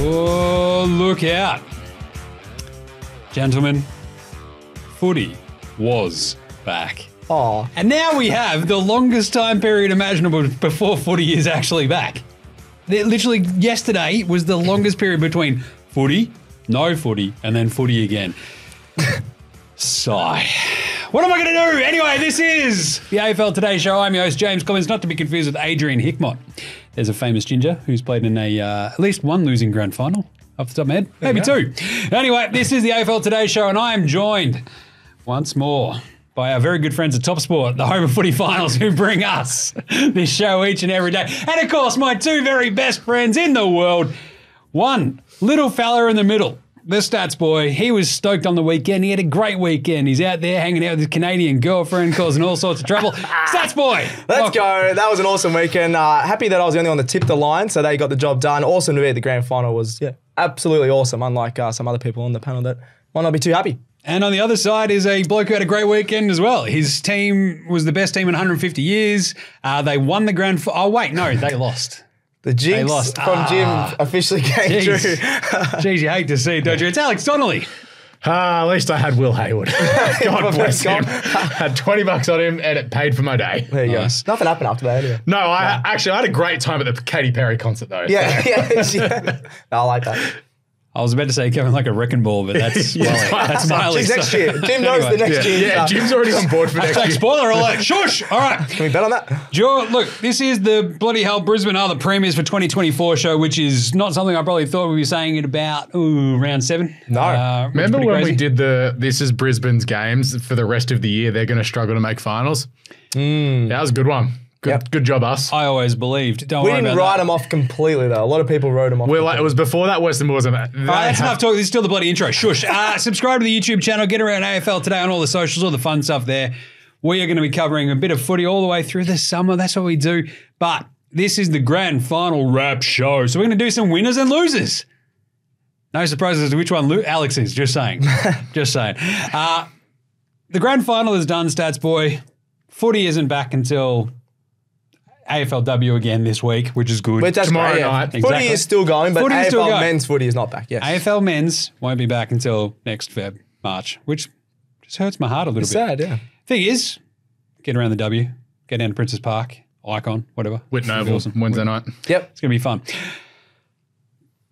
Oh, look out. Gentlemen, footy was back. Oh. And now we have the longest time period imaginable before footy is actually back. Literally yesterday was the longest period between footy, no footy, and then footy again. Sigh. What am I going to do? Anyway, this is the AFL Today Show. I'm your host, James Collins, not to be confused with Adrian Hickmott. There's a famous ginger who's played in a at least one losing grand final, off the top of my head, maybe two. Anyway, this is the AFL Today Show, and I am joined once more by our very good friends at Top Sport, the home of footy finals, who bring us this show each and every day. And, of course, my two very best friends in the world. One, little fella in the middle, the stats boy. He was stoked on the weekend. He had a great weekend. He's out there hanging out with his Canadian girlfriend, causing all sorts of trouble. Stats boy. Let's go. That was an awesome weekend. Happy that I was the only one that tipped the line, so they got the job done. Awesome to be at the grand final was absolutely awesome, unlike some other people on the panel that might not be too happy. And on the other side is a bloke who had a great weekend as well. His team was the best team in 150 years. They won the grand final. Oh, wait, no, they lost. The jinx from Jim officially came through. Jeez, you hate to see it, don't you? It's Alex Donnelly. At least I had Will Hayward. God bless him. Had 20 bucks on him and it paid for my day. There you go. Nothing happened after that, anyway. No, I had a great time at the Katy Perry concert, though. Yeah, yeah. No, I like that. I was about to say Kevin like a wrecking ball, but that's that's Miley. Jim's next year. Jim knows the next year. Yeah, Jim's already on board for next year. Spoiler alert. Shush. All right. Can we bet on that? Joe, look, this is the bloody hell Brisbane are the premiers for 2024 show, which is not something I probably thought we'd be saying at about round 7. No. Remember when we did the this is Brisbane's games for the rest of the year? They're going to struggle to make finals. Mm. That was a good one. Good job, us. I always believed. Don't worry about that. We didn't write them off completely, though. A lot of people wrote them off. It was before that Western Bulldogs. That's enough talk. This is still the bloody intro. Shush. Subscribe to the YouTube channel. Get around AFL Today on all the socials, all the fun stuff there. We are going to be covering a bit of footy all the way through the summer. That's what we do. But this is the grand final wrap show. So we're going to do some winners and losers. No surprises as to which one Alex is. Just saying. Just saying. The grand final is done, Stats Boy. Footy isn't back until AFLW again this week, which is good. But that's tomorrow night. Exactly. Footy is still going, but AFL men's footy is not back. Yes. AFL men's won't be back until next March, which just hurts my heart a little bit. It's sad, yeah. Thing is, get around the W, get down to Princess Park, Icon, whatever. Whitnoble, awesome. Wednesday night. Yep. It's going to be fun.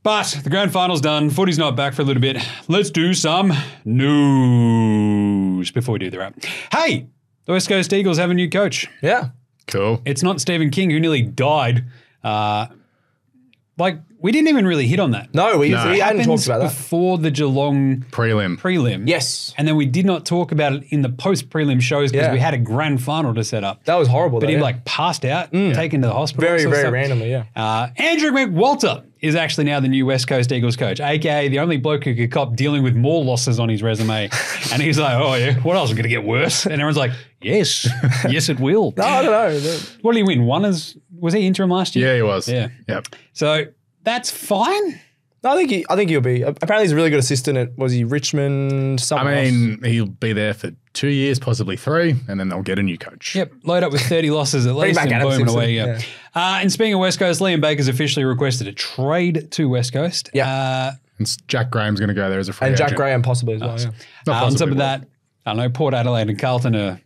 But the grand final's done. Footy's not back for a little bit. Let's do some news before we do the wrap. Hey, the West Coast Eagles have a new coach. Yeah. Cool. It's not Stephen King, who nearly died. Like, we didn't even really hit on that. No, we hadn't talked about that. Before the Geelong prelim. Yes. And then we did not talk about it in the post-prelim shows because we had a grand final to set up. That was horrible, But he, like, passed out, taken to the hospital. Very, very randomly, yeah. Andrew McWalter is actually now the new West Coast Eagles coach, a.k.a. the only bloke who could cop dealing with more losses on his resume. And he's like, oh, yeah, what else is going to get worse? And everyone's like, yes. Yes, it will. No, I don't know. What did he win? Was he interim last year? Yeah, he was. Yeah. Yep. So that's fine. No, I think he'll be. Apparently he's a really good assistant at, was he Richmond, somewhere else? I mean, he'll be there for 2 years, possibly 3, and then they'll get a new coach. Yep, load up with 30 losses at least and boom and away. Yeah. And speaking of West Coast, Liam Baker's officially requested a trade to West Coast. Yeah. And Jack Graham's going to go there as a free agent. And Jack Graham possibly as well, on top of that, I don't know, Port Adelaide and Carlton are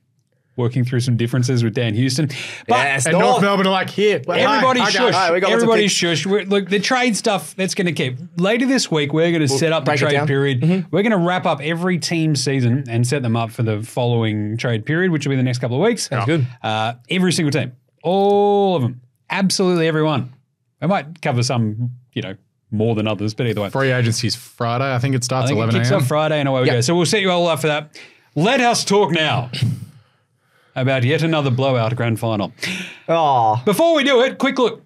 working through some differences with Dan Houston. But North Melbourne are like, here. Everybody shush. Everybody shush. Look, the trade stuff, that's going to keep. Later this week, we're going to set up the trade period. We're going to wrap up every team season and set them up for the following trade period, which will be the next couple of weeks. That's good. Every single team. All of them. Absolutely everyone. I might cover some, more than others, but either way. Free agency's Friday. I think it starts 11 a.m. It kicks off Friday and away we go. So we'll set you all up for that. Let us talk now about yet another blowout grand final. Oh. Before we do it, quick look.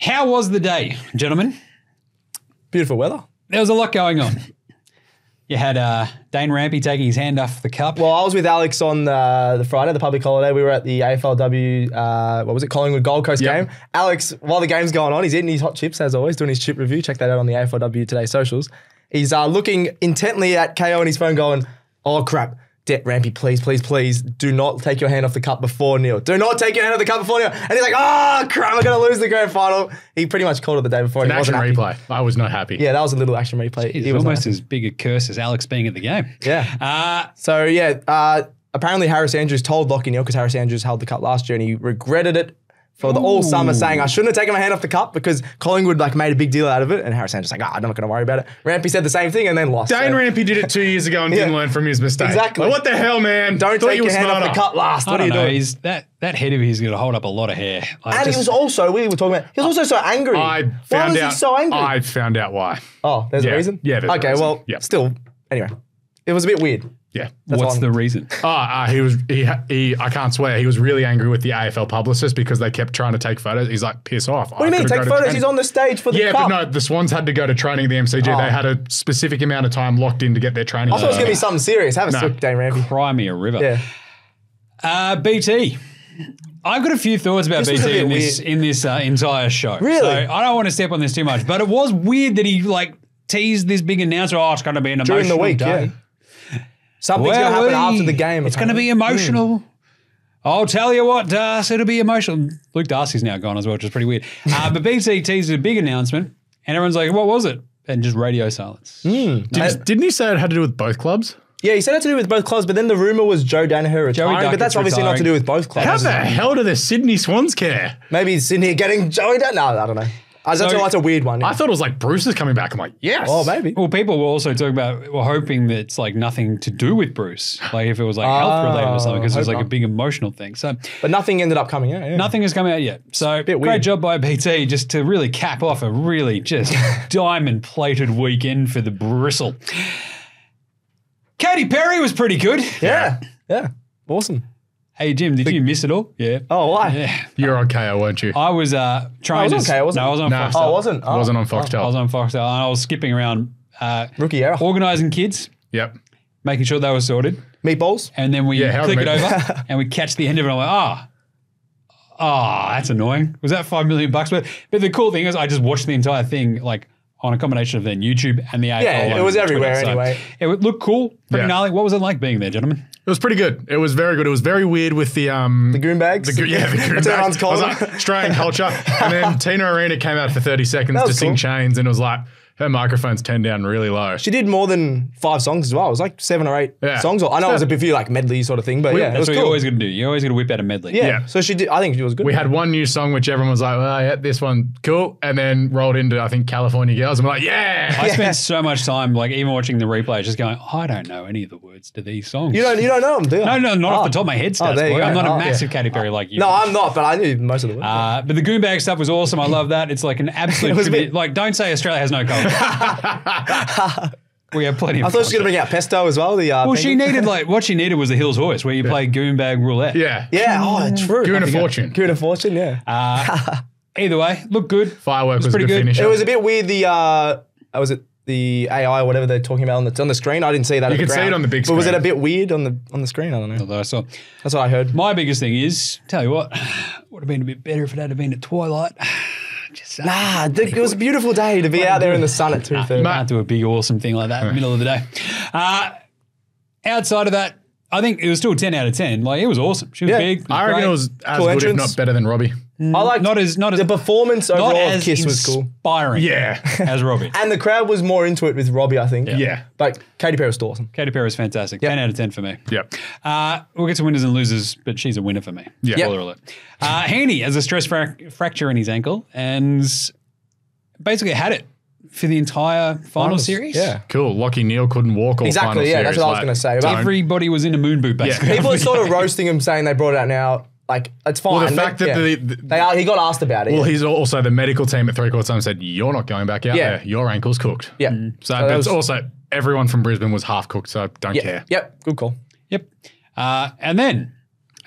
How was the day, gentlemen? Beautiful weather. There was a lot going on. You had Dane Rampey taking his hand off the cup. Well, I was with Alex on the Friday, the public holiday. We were at the AFLW, Collingwood Gold Coast game. Alex, while the game's going on, he's eating his hot chips, as always, doing his chip review. Check that out on the AFLW Today socials. He's looking intently at KO on his phone going, oh, crap. Depp Rampy, please do not take your hand off the cup before nil. Do not take your hand off the cup before nil. And he's like, oh, crap, we're going to lose the grand final. He pretty much called it the day before. An action replay. I was not happy. Yeah, that was a little action replay. It was almost as big a curse as Alex being at the game. Yeah. So, yeah, apparently Harris Andrews told Lachie Neale, because Harris Andrews held the cup last year and he regretted it for the all summer, saying, I shouldn't have taken my hand off the cup because Collingwood like made a big deal out of it. And Harris Andrews was like, I'm not going to worry about it. Rampy said the same thing and then lost. Dane Rampy did it 2 years ago and didn't learn from his mistake. Exactly. Like, what the hell, man? Don't take your hand off the cup last. What are you doing? That head of his is going to hold up a lot of hair. Like, and he was also, we were talking about, he was also so angry. Why was he so angry? I found out why. Oh, there's a reason? Yeah, there's a reason. Well, still, anyway, it was a bit weird. Yeah. What's the reason? I can't swear. He was really angry with the AFL publicist because they kept trying to take photos. He's like, piss off. What do you mean, take photos? He's on the stage for the cup. Yeah, but no, the Swans had to go to training at the MCG. They had a specific amount of time locked in to get their training. I thought it was going to be something serious. Have a look, Dane Ramsey. Cry me a river. Yeah. BT. I've got a few thoughts about BT in this entire show. Really? So I don't want to step on this too much, but it was weird that he like teased this big announcer. Oh, it's going to be an emotional day. During the week, yeah. Something's going to happen after the game. It's going to be emotional. I'll tell you what, Darcy, it'll be emotional. Luke Darcy's now gone as well, which is pretty weird. But BT teased a big announcement, and everyone's like, what was it? And just radio silence. Didn't he say it had to do with both clubs? Yeah, he said it had to do with both clubs, but then the rumour was Joe Daniher retiring, but that's obviously not to do with both clubs. How the hell do the Sydney Swans care? Maybe Sydney getting Joey Daniher. No, I don't know. That's a weird one. Yeah. I thought it was like Bruce is coming back. I'm like, yes. Oh, maybe. Well, people were also talking about, were hoping that it's like nothing to do with Bruce. Like if it was like health related or something, because it was like a big emotional thing. So, but nothing ended up coming out. Yeah. Nothing has come out yet. So great job by BT just to really cap off a really just diamond plated weekend for the bristle. Katy Perry was pretty good. Yeah. Yeah. Awesome. Hey, Jim, did you miss it all? Yeah. Oh, why? Yeah. You were on KO, weren't you? I was trying to... I was on KO, wasn't I? No, I was on Foxtel. I wasn't. I wasn't on Foxtel. I was on Foxtel, and I was skipping around... Rookie error. Organising kids. Yep. Making sure they were sorted. Meatballs. And then we click it over, and we catch the end of it, and I'm like, that's annoying. Was that $5 million worth? But the cool thing is I just watched the entire thing, like, on a combination of then YouTube and the AFL. Yeah, it was everywhere anyway. It looked cool, pretty gnarly. What was it like being there, gentlemen? It was pretty good. It was very good. It was very weird with the goon bags. The goon bags. Everyone's calling it Australian culture. And then Tina Arena came out for 30 seconds to sing Chains, and it was like her microphone's turned down really low. She did more than 5 songs as well. It was like 7 or 8 songs. I know it was a bit of like medley sort of thing, but that's what you're always going to do. You're always going to whip out a medley. Yeah. So she did. I think she was good. We had one new song which everyone was like, well, yeah, this one, cool. And then rolled into, I think, California Girls. I'm like, yeah. I spent so much time, like even watching the replay, just going, I don't know any of the words to these songs. You don't know them, do you? No, not off the top of my head, Stats boy. I'm not a massive Katy Perry like you. No, I'm not, but I knew most of the words. But the goonbag stuff was awesome. I love that. It's like an absolute, like don't say Australia has no culture. We have plenty of I thought culture. She was going to bring out pesto as well. She needed, like, what she needed was the Hills Hoist, where you play goonbag roulette. Yeah. Yeah. Oh, true. Goon of fortune. Goon of fortune, yeah. Either way, looked good. Fireworks was a good finish. It was a bit weird. Was it the AI or whatever they're talking about on the screen? I didn't see that. You could see it on the big screen. But was it a bit weird on the screen? I don't know. Although I saw. That's what I heard. My biggest thing is, tell you what, would have been a bit better if it had been at twilight. Nah, it was a beautiful day to be out there in the sun at 2:30. You can't do a big awesome thing like that in the middle of the day. Outside of that, I think it was still 10 out of 10. Like, it was awesome. She was big. Was I reckon great. It was as cool good, entrance. If not better than Robbie. I liked not as the performance overall of Kiss was cool. Inspiring as Robbie. And the crowd was more into it with Robbie, I think. Yeah. But Katy Perry was still awesome. Katy Perry was fantastic. 10 out of 10 for me. Yep. We'll get to winners and losers, but she's a winner for me. Yeah. Spoiler alert. Heaney has a stress fracture in his ankle and basically had it for the entire final series? Yeah. Cool. Lachie Neale couldn't walk all final series. Exactly, yeah. That's what I was going to say. Everybody was in a moon boot, basically. Yeah. People are sort of roasting him, saying they brought it out now. Like, it's fine. Well, the fact that he got asked about it. Well, he's also the medical team at three-quarter time said, you're not going back out there. Your ankle's cooked. Yeah. So that's also, everyone from Brisbane was half cooked, so don't care. Yep. Good call. Yep. And then...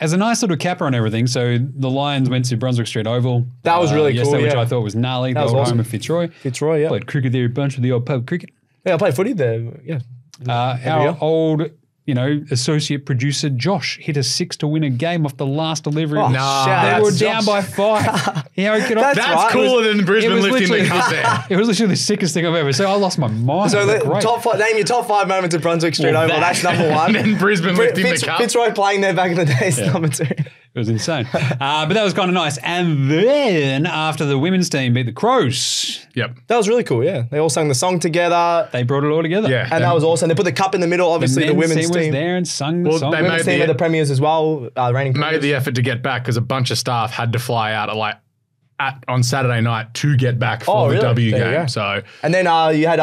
as a nice little capper on everything, so the Lions went to Brunswick Street Oval. That was really cool, which I thought was gnarly. That was awesome. Home of Fitzroy. Fitzroy, yeah. Played cricket there a bunch with the old pub cricket. Yeah, I played footy there, yeah. Our old you know, associate producer Josh hit a six to win a game off the last delivery. Oh, nah. They were down by 5. You know, that's cooler than Brisbane lifting the cup there. It was literally the sickest thing I've ever seen. I lost my mind. So name your top 5 moments at Brunswick Street Oval. That's number 1. And then Brisbane lifting the cup. Fitzroy playing there back in the day is number 2. It was insane. But that was kind of nice. And then after the women's team beat the Crows. Yep. That was really cool, yeah. They all sang the song together. They brought it all together. Yeah. And that was awesome. They put the cup in the middle, obviously, the women's team. Was there and sung the song. They women's team at the premiers as well. Made the effort to get back because a bunch of staff had to fly out at on Saturday night to get back for the W game. So and then you had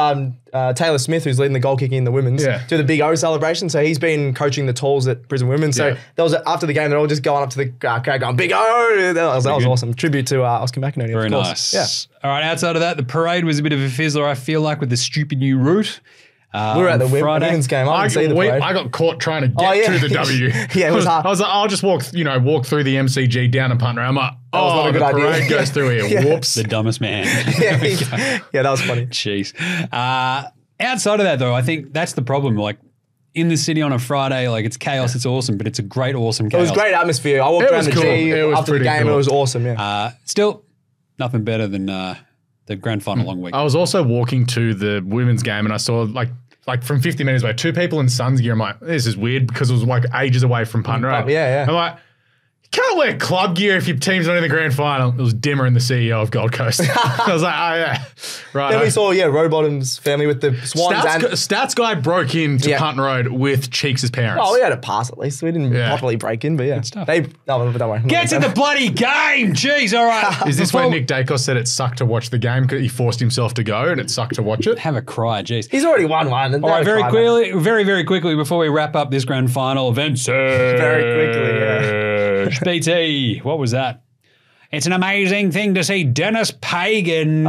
Taylor Smith, who's leading the goal kicking in the women's, do the big O celebration. So he's been coaching the talls at Brisbane Women. So that was after the game. They're all just going up to the crowd, going big O. That was awesome. Tribute to Oscar McInerney. Very nice. Yeah. All right. Outside of that, the parade was a bit of a fizzler. I feel like with the stupid new route. We were at the women's game. I got caught trying to get to the W. Yeah, it was hard. I was like, I'll just walk through the MCG down a punt. I'm like, oh, the parade goes through here. Whoops. The dumbest man. That was funny. Jeez. Outside of that, though, I think that's the problem. Like, in the city on a Friday, like, it's chaos. It's awesome, but it's a great, awesome chaos. It was great atmosphere. I walked around the G after the game. Cool. It was awesome, yeah. Still, nothing better than the grand final long week. I was also walking to the women's game, and I saw, like from 50 metres away, 2 people in Suns gear. I'm like, this is weird because it was like ages away from punt row. Yeah, yeah. I'm like, you can't wear club gear if your team's not in the grand final. It was Dimmer and the CEO of Gold Coast. I was like, oh, yeah. Right. Then we saw, Rowbottom's family with the Swans. Stats guy broke into Punt Road with Cheeks' parents. Oh, we had a pass at least. We didn't properly break in, but yeah. Good stuff. Don't worry. Get to the bloody game. Jeez, all right. Is this when Nick Dacos said it sucked to watch the game because he forced himself to go and it sucked to watch it? Have a cry, jeez. He's already won one. All right, very quickly before we wrap up this grand final event. Very quickly, BT, what was that? It's an amazing thing to see Dennis Pagan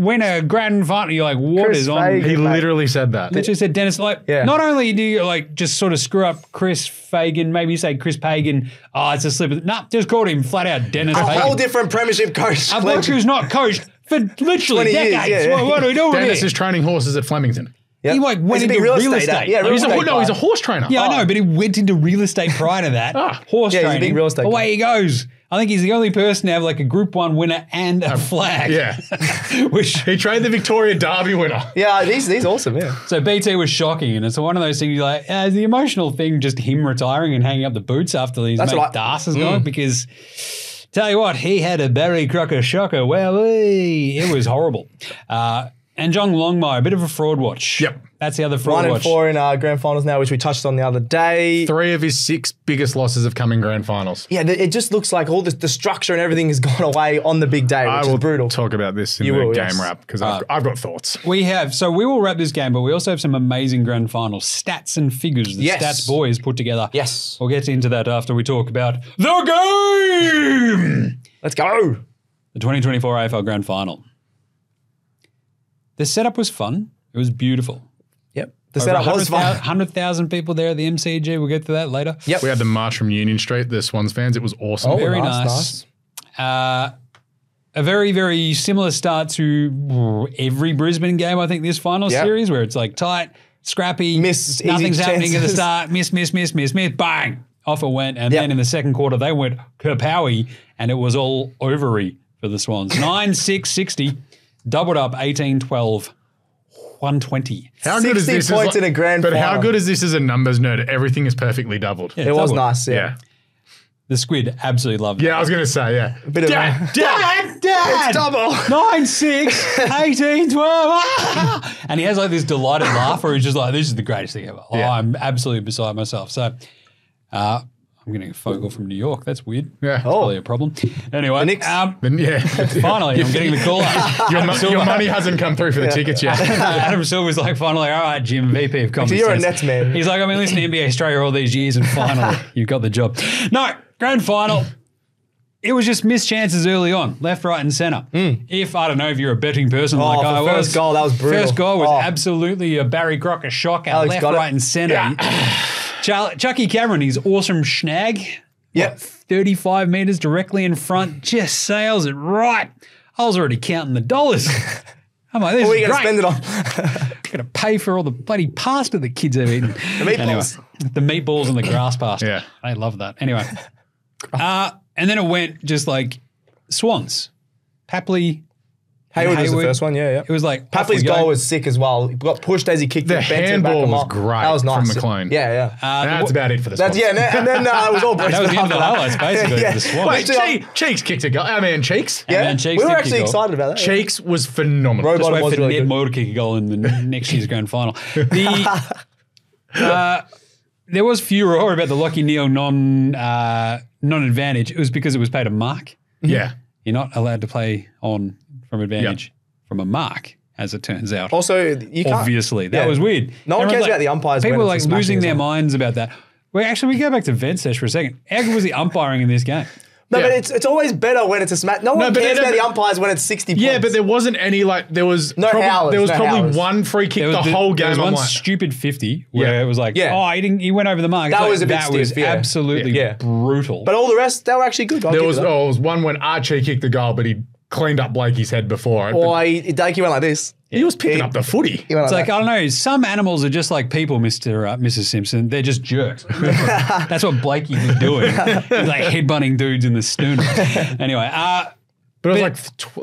win a grand final. You're like, what is on? He literally said that. Literally said Dennis. Not only do you just sort of screw up Chris Fagan, maybe you say Chris Pagan. Oh, it's a slip. No, just called him flat out Dennis. A whole different premiership coach. A bloke who's not coached for literally decades. Years, yeah. What are we doing? Dennis is training horses at Flemington. Yep. He went into real estate. Yeah, he's a horse trainer. Yeah, I know, but he went into real estate prior to that. Horse training. He's a big real estate away guy. He goes. I think he's the only person to have a Group 1 winner and a flag. Yeah. Which he trained the Victoria Derby winner. Yeah, he's awesome, yeah. So BT was shocking, and it's one of those things you're like, the emotional thing, just him retiring and hanging up the boots after these mate Darce has gone because... Tell you what, he had a Barry Crocker shocker. Well, it was horrible. And John Longmire, a bit of a fraud watch. Yep. That's the other fraud watch. 1-4 in grand finals now, which we touched on the other day. 3 of his 6 biggest losses have come in grand finals. Yeah, it just looks like all the structure and everything has gone away on the big day, which is brutal. I will talk about this in the game wrap because I've got thoughts. So we will wrap this game, but we also have some amazing grand final stats and figures that Stats Boy has put together. Yes. We'll get into that after we talk about the game. Let's go. The 2024 AFL grand final. The setup was fun. It was beautiful. Yep. The setup was fun. 100,000 people there at the MCG. We'll get to that later. Yep. We had the march from Union Street, the Swans fans. It was awesome. Oh, very nice. A very, very similar start to every Brisbane game, I think, this final series, where it's tight, scrappy, nothing's happening at the start, miss, bang, off it went. And then in the second quarter, they went kerpowie, and it was all ovary for the Swans. 9-6-60. Doubled up, 18-12, 120. How good is this? 60 points in a grand final. But how good is this as a numbers nerd? Everything is perfectly doubled. Yeah, it was nice, yeah. The squid absolutely loved it. Yeah, I was going to say, yeah. A bit of Dad! It's double. 9-6, 18-12. And he has this delighted laugh where he's just like, this is the greatest thing ever. Oh, yeah. I'm absolutely beside myself. So I'm getting a phone call from New York. That's weird. Yeah. That's probably a problem. Anyway. The Knicks. Finally, I'm getting the call up. Your money hasn't come through for the tickets yet. Adam Silver's like, finally, all right, Jim, VP of Common Sense. You're a Nets man. He's like, I've been listening to NBA Australia all these years, and finally, you've got the job. No, grand final. It was just missed chances early on, left, right, and centre. If you're a betting person like I was. First goal, that was brutal. First goal was absolutely a Barry Crocker shock out left, right, and centre. Yeah. Chucky Cameron, his awesome snag. Yep. 35 metres directly in front, just sails it right. I was already counting the dollars. I'm like, this is great. What are you going to spend it on? got to pay for all the bloody pasta the kids have eaten. The meatballs. Anyway, the meatballs and the grass pasta. Yeah. I love that. Anyway. And then it went just like Swans. Papley. Hayward was the first one, yeah. It was like Papley's goal was sick as well. He got pushed as he kicked it. The handball was great. That was nice from McLean. Yeah, yeah. That's about it for the Swans. Yeah, and then it was all That was the end of the highlights, basically, for the Swans. Wait, Cheeks kicked a goal. Our man Cheeks. Yeah, we were actually excited about that. Cheeks was phenomenal. Just wait for Ned Moore to kick a goal in the next year's grand final. There was furore about the Lachie Neale non-advantage. It was because it was paid a mark. Yeah. You're not allowed to play on from advantage from a mark, as it turns out. Also, you can't. Obviously, that was weird. No one cares about the umpires. People were like losing their minds about that. Well, actually, we go back to Ventsesh for a second. How good was the umpiring in this game? No, but it's always better when it's a smash. No one cares about the umpires when it's 60 points. Yeah, but there wasn't any, like, there was no howlers. There was probably one free kick the whole game. There was one stupid 50 where it was like, oh, he went over the mark. That was a bit stiff. That was absolutely brutal. But all the rest, they were actually good. There was one when Archie kicked the goal, but he cleaned up Blakey's head before. Or he went like this. He was picking up the footy. It's like, I don't know, some animals are just like people, Mrs. Simpson. They're just jerks. That's what Blakey was doing. He was like headbutting dudes in the sternum. Anyway. But it was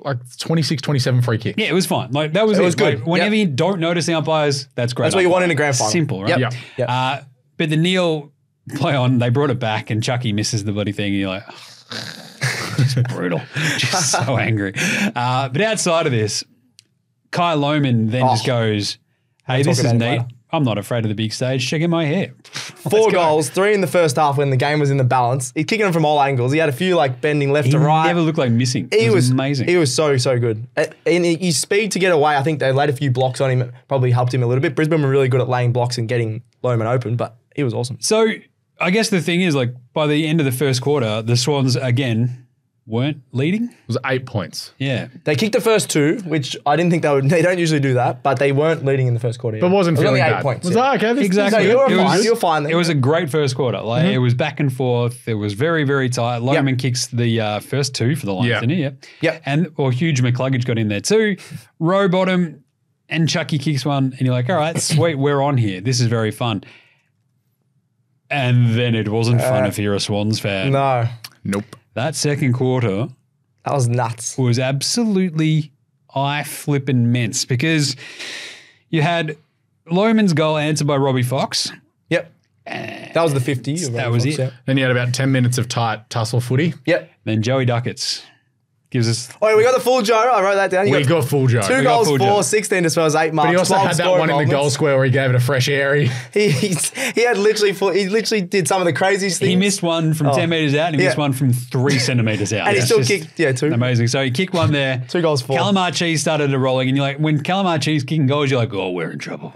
like 26, 27 free kicks. Yeah, it was fine. Like that was It was good. Like, whenever you don't notice the umpires, that's great. That's what you want in a grand final. Simple, right? Yeah. Yep. But the Neil play on, they brought it back and Chucky misses the bloody thing and you're like... Just brutal. Just so angry. But outside of this, Kyle Lohmann then just goes, hey, this is neat. I'm not afraid of the big stage. Checking my hair. Four goals, three in the first half when the game was in the balance. He's kicking them from all angles. He had a few like bending left to right. He never looked like missing. It was amazing. He was so, so good. And his speed to get away, I think they laid a few blocks on him. Probably helped him a little bit. Brisbane were really good at laying blocks and getting Lohmann open, but he was awesome. So I guess the thing is, like, by the end of the first quarter, the Swans, again, weren't leading. It was 8 points. Yeah. They kicked the first two, which I didn't think they would. They don't usually do that, but they weren't leading in the first quarter. But it was only 8 points. Was that okay? Exactly. No, you were fine. It was a great first quarter. Like it was back and forth. It was very, very tight. Lohmann kicks the first two for the Lions, didn't he? Yeah. And huge McCluggage got in there too. Row bottom and Chucky kicks one, and you're like, all right, sweet, we're on here. This is very fun. And then it wasn't fun if you're a Swans fan. No. Nope. That second quarter... That was nuts. ...was absolutely eye-flippin' mince because you had Lohmann's goal answered by Robbie Fox. Yep. That was the 50. That was it. Then you had about 10 minutes of tight tussle footy. Yep. Then Joey Duckett's gives us... Oh, yeah, we got the full Joe. I wrote that down. You got full Joe. Two goals, four, 16 as well as 8 marks. But he also had that one in the goal square where he gave it a fresh airy. He literally did some of the craziest things. He missed one from 10 metres out and he missed one from 3 centimetres out. And he still kicked, two. Amazing. So he kicked one there. 2 goals, 4. Callum Archie started rolling and you're like, when Callum Archie's kicking goals, you're like, oh, we're in trouble.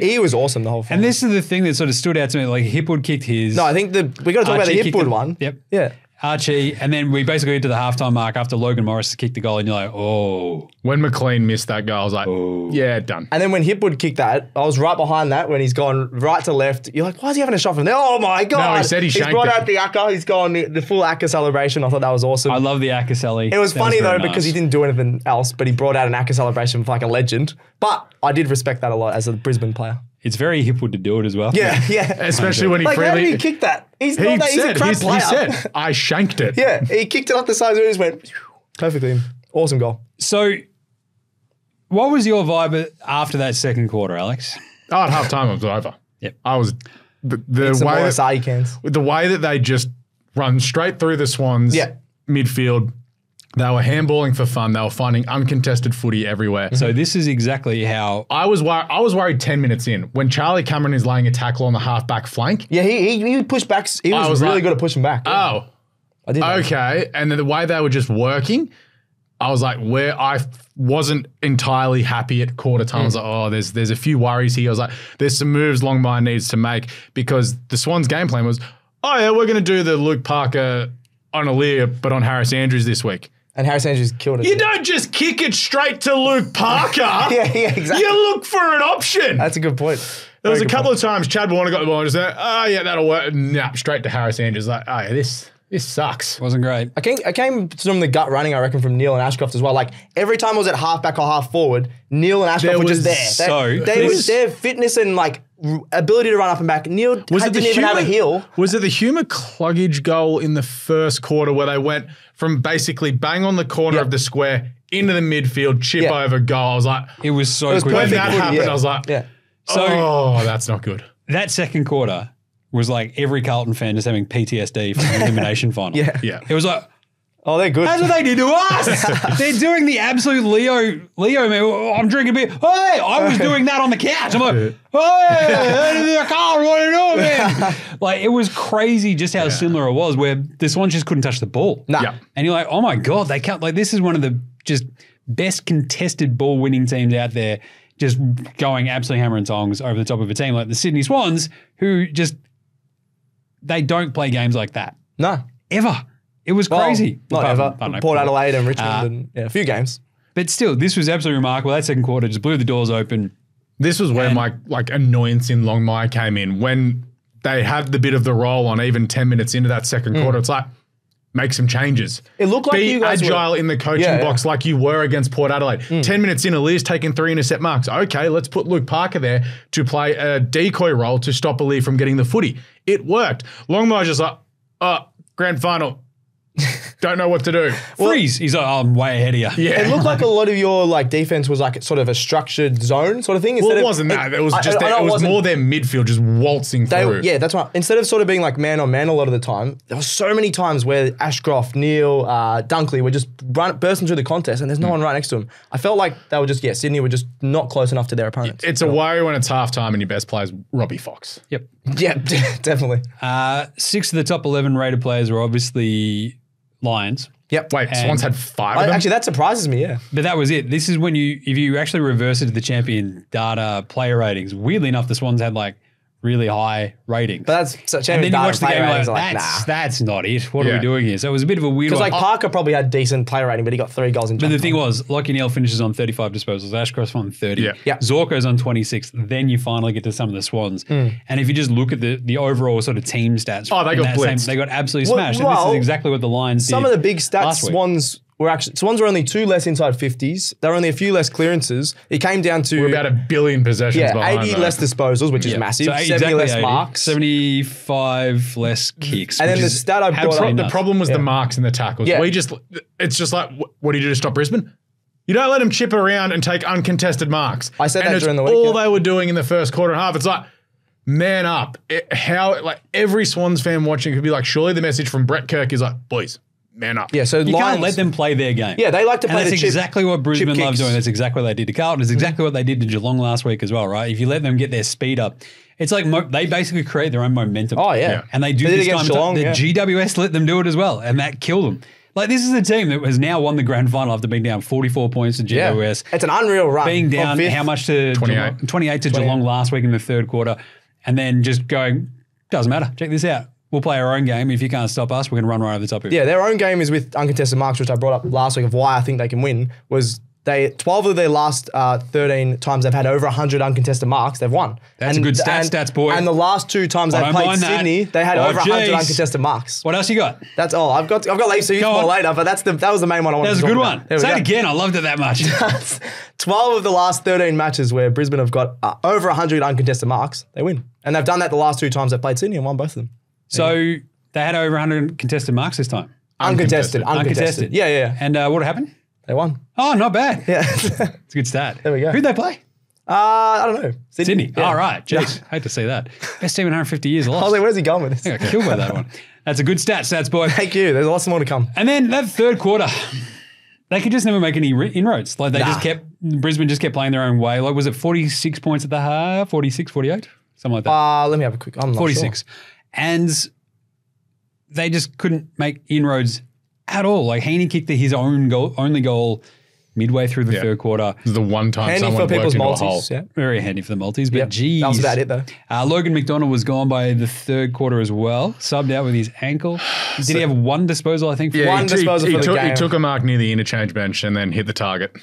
He was awesome the whole thing. And this is the thing that sort of stood out to me. Like Hipwood kicked his. No, I think we got to talk about the Hipwood one. Yep. Yeah. Archie, and then we basically get to the halftime mark after Logan Morris kicked the goal, and you're like, oh. When McLean missed that goal, I was like, oh. Yeah, done. And then when Hipwood kicked that, I was right behind that when he's gone right to left. You're like, why is he having a shot from there? Oh, my God. No, he said he's brought out the acca. He's gone the full acca celebration. I thought that was awesome. I love the acca celly. It was funny, though, because he didn't do anything else, but he brought out an acca celebration for like a legend. But I did respect that a lot as a Brisbane player. It's very Hipwood to do it as well. Yeah, yeah. Especially when he freely... How did he kick that? He's a crap player. He said, I shanked it. Yeah, he kicked it up the sides and he just went... Perfectly. Awesome goal. So, what was your vibe after that second quarter, Alex? Oh, at halftime, it was over. Yep. I was... The way that they just run straight through the Swans, midfield... They were handballing for fun. They were finding uncontested footy everywhere. So this is exactly how... I was worried 10 minutes in when Charlie Cameron is laying a tackle on the halfback flank. Yeah, he pushed back. He was really good at pushing back. Yeah. Oh, I didn't okay. And then the way they were just working, I was like, I wasn't entirely happy at quarter time. I was like, oh, there's a few worries here. I was like, there's some moves Longmire needs to make because the Swans' game plan was, oh, yeah, we're going to do the Luke Parker on Alia but on Harris Andrews this week. And Harris Andrews killed it. You don't just kick it straight to Luke Parker. yeah, exactly. You look for an option. That's a good point. There was a couple of times Chad Warner got the ball and just said, oh, yeah, that'll work. Nah, straight to Harris Andrews. Like, oh, yeah, this This sucks. Wasn't great. I came from the gut running, I reckon, from Neil and Ashcroft as well. Like, every time I was at halfback or half forward, Neil and Ashcroft were just there. Their fitness and, like, ability to run up and back. Neil didn't even have a heel. Was it the Hume McCluggage goal in the first quarter where they went from basically bang on the corner of the square into the midfield, chip over goal? I was like... It was so quick. When that happened, I was like, oh, that's not good. That second quarter... was like every Carlton fan just having PTSD from the elimination final. Yeah. It was like, oh, they're good. That's what they did to us. They're doing the absolute Leo, man, I'm drinking beer. Hey, I was doing that on the couch. I'm like, hey, I can't, what are you doing, man? Like, it was crazy just how similar it was, where this one just couldn't touch the ball. Nah. Yeah. And you're like, oh my God, they can't, like, this is one of the just best contested ball winning teams out there, just going absolutely hammer and tongs over the top of a team like the Sydney Swans, who just, they don't play games like that. No. Ever. It was crazy. Not ever. Port Adelaide and Richmond and a few games. But still, this was absolutely remarkable. That second quarter just blew the doors open. This was where my annoyance in Longmire came in. When they had the bit of the roll on even 10 minutes into that second quarter, it's like, make some changes. It looked like you guys agile in the coaching box like you were against Port Adelaide. 10 minutes in, Alea's taking 3 intercept marks. Okay, let's put Luke Parker there to play a decoy role to stop Alea from getting the footy. It worked. Longmire's just like, oh, grand final. Don't know what to do. Freeze. He's like, oh, I'm way ahead of you. Yeah. It looked like a lot of your defense was like sort of a structured zone sort of thing. Well, it wasn't that. It was just it was more their midfield just waltzing through. Yeah, that's right. Instead of sort of being like man on man a lot of the time, there were so many times where Ashcroft, Neil, Dunkley were just bursting through the contest and there's no one right next to him. I felt like they were just, Sydney were just not close enough to their opponents. It's a worry when it's halftime and your best player is Robbie Fox. Yep. Yeah, definitely. 6 of the top 11 rated players were obviously... Lions. Yep. Wait, Swans had 5 of them? Actually, that surprises me, yeah. But that was it. This is when you, if you actually reverse it to the champion data player ratings, weirdly enough, the Swans had like really high ratings. But that's, so champion data player ratings like, that's not it. What are we doing here? So it was a bit of a weird one. Because like Parker probably had decent player rating, but he got 3 goals in. But the thing was, Lockie Neal finishes on 35 disposals, Ashcroft's on 30. Yeah. Yep. Zorko's on 26. Then you finally get to some of the Swans. And if you just look at the overall sort of team stats. Oh, they got blitzed. They got absolutely smashed. Well, and this is exactly what the Lions did. Some of the big stats Swans were actually, Swans were only 2 less inside 50s. There were only a few less clearances. It came down to... We're about 1 billion possessions behind 80 less disposals, which is massive. So 70 less marks. 75 less kicks. And then the stat I brought up... The problem was the marks and the tackles. Yeah. We just... It's just like, what do you do to stop Brisbane? You don't let them chip around and take uncontested marks. I said that during the week. All they were doing in the first quarter and a half, it's like... Man up. Like every Swans fan watching could be like, surely the message from Brett Kirk is like, boys, man up. Yeah, so you can't let them play their game. Yeah, they like to play the chip. That's exactly what Brisbane loves doing. That's exactly what they did to Carlton. It's exactly what they did to Geelong last week as well, right? If you let them get their speed up, it's like they basically create their own momentum. Oh, yeah. And they do this time. Geelong, the GWS let them do it as well, and that killed them. Like, this is a team that has now won the grand final after being down 44 points to GWS. Yeah. It's an unreal run. Being down how much to 28. 28 to Geelong last week in the third quarter. And then just going, doesn't matter. Check this out. We'll play our own game. If you can't stop us, we're going to run right over the top of you. Yeah, their own game is with uncontested marks, which I brought up last week of why I think they can win, was 12 of their last 13 times they've had over 100 uncontested marks, they've won. That's a good stats, boy. And the last 2 times they've played Sydney, they had over 100 uncontested marks. What else you got? That's all. I've got Leafs Youth Ball later, but that was the main one I wanted to talk about. That was a good one. Say it again. I loved it that much. 12 of the last 13 matches where Brisbane have got over 100 uncontested marks, they win. And they've done that the last 2 times they've played Sydney and won both of them. So they had over 100 contested marks this time. Uncontested. Yeah. And what happened? They won. Oh, not bad. Yeah. It's a good stat. There we go. Who'd they play? I don't know. Sydney. Yeah. Oh, right. Jeez. Yeah. Hate to see that. Best team in 150 years lost. I was like, where's he going with this? I got killed by that one. That's a good stats, boy. Thank you. There's lots more to come. And then that third quarter, they could just never make any inroads. Like they Brisbane just kept playing their own way. Like was it 46 points at the half? 46, 48? Something like that. Let me have a quick, I'm not 46. Sure. And they just couldn't make inroads at all. Like Haney kicked his own only goal midway through the third quarter. The one time handy someone for worked into a hole. Yeah. Very handy for the multis, but geez. That was about it though. Logan McDonald was gone by the third quarter as well, subbed out with his ankle. Did he have one disposal, I think? For one disposal for the game. He took a mark near the interchange bench and then hit the target.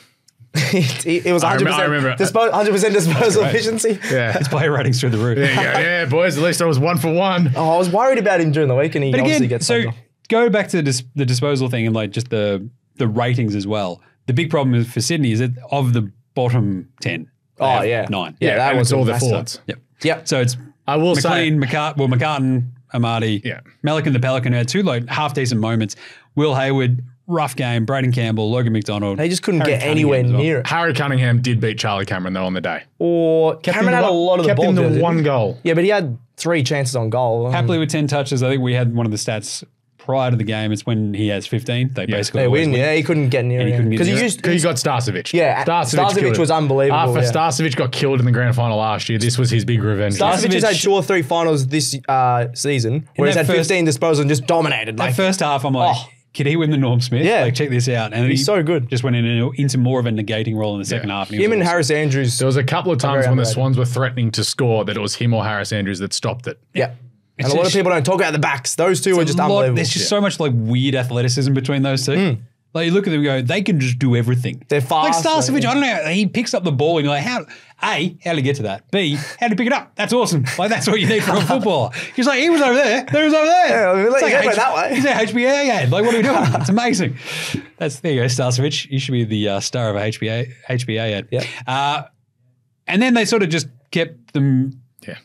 It was 100%, I remember, 100% disposal efficiency. Yeah. His player ratings through the roof. Yeah, boys, at least I was 1 for 1. Oh, I was worried about him during the week and he obviously gets go back to the disposal thing and like just the ratings as well. The big problem is for Sydney is that of the bottom 10. Oh, yeah. 9. Yeah, that was all the forwards. Yep. Yep. So it's McCartan, Amati, Malik and the Pelican had two like half-decent moments. Will Hayward, rough game. Braden Campbell, Logan McDonald. They just couldn't get anywhere near it. Harry Cunningham did beat Charlie Cameron, though, on the day. Or Cameron had a lot of the ball. Kept him to one goal. Yeah, but he had 3 chances on goal. Papley with 10 touches. I think we had one of the stats prior to the game. It's when he has 15. They basically win. Yeah, he couldn't get near it. Because he got Starcevic. Yeah, Starcevic was unbelievable. After Starcevic got killed in the grand final last year, this was his big revenge. Starcevic has had 2 or 3 finals this season where he's had 15 disposals and just dominated. That first half, I'm like, could he win the Norm Smith? Yeah. Like, check this out. And he's so good. Just went into more of a negating role in the second half. Him and Harris Andrews. There was a couple of times when the Swans were threatening to score that it was him or Harris Andrews that stopped it. Yeah. And a lot of people don't talk about the backs. Those two are just unbelievable. There's just so much like weird athleticism between those two. Like you look at them and go, they can just do everything. They're fast. Like Starcevic, I don't know, he picks up the ball and you're like, how to get to that? B, how to pick it up? That's awesome. Like that's what you need for a footballer. He's like, he was over there. There was over there. Yeah, it's like that way. He's at HBA. Like what are we doing? It's amazing. There you go, Starcevic. You should be the star of a HBA ad. Yep. And then they sort of just kept them. Yeah.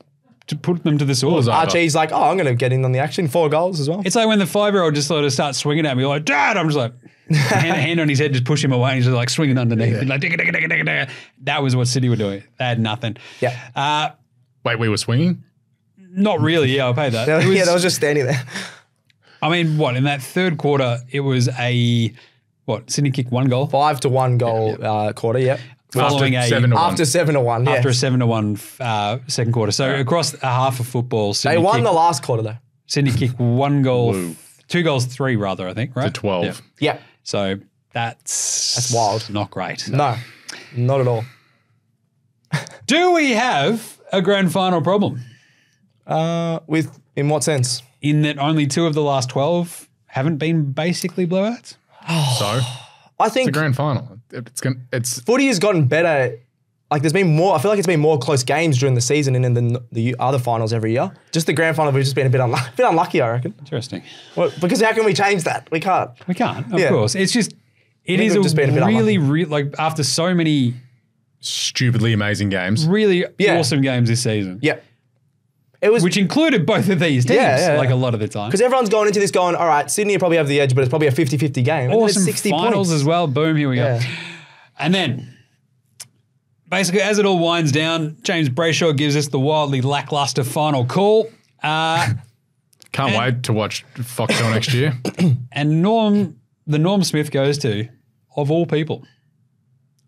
To put them to the sword. Archie's like, oh, I'm going to get in on the action. 4 goals as well. It's like when the 5-year-old just sort of starts swinging at me, like, Dad, I'm just like, hand on his head, just push him away. And he's just like swinging underneath. Yeah. Like, digga, digga, digga, digga, digga. That was what City were doing. They had nothing. Yeah. Wait, we were swinging? Not really. Yeah, I'll pay that. Yeah, they was just standing there. I mean, what? In that third quarter, it was a, what? Sydney kicked 1 goal? 5-1 goal quarter, yep. Following after 7-1. Yes. After a 7-1 second quarter. So across a half of football, Sydney they won the last quarter though. Sydney kicked 1 goal, 2 goals, 3 rather, I think, right? To 12. Yeah. Yep. So that's wild. Not great. No, not at all. Do we have a grand final problem? In what sense? In that only 2 of the last 12 haven't been basically blowouts. I think it's a grand final. Footy has gotten better. Like there's been more. I feel like it's been more close games during the season and in the other finals every year. Just the grand final, we've just been a bit unlucky, I reckon. Interesting. Well, because how can we change that? We can't. We can't. Of course. It's just like after so many stupidly amazing games, really awesome games this season. Yeah. Which included both of these teams, like a lot of the time. Because everyone's going into this going, all right, Sydney will probably have the edge, but it's probably a 50-50 game. Awesome 60 finals points as well. Boom, here we go. And then, basically, as it all winds down, James Brayshaw gives us the wildly lackluster final call. Can't wait to watch Foxtel next year. And Norm Smith goes to, of all people,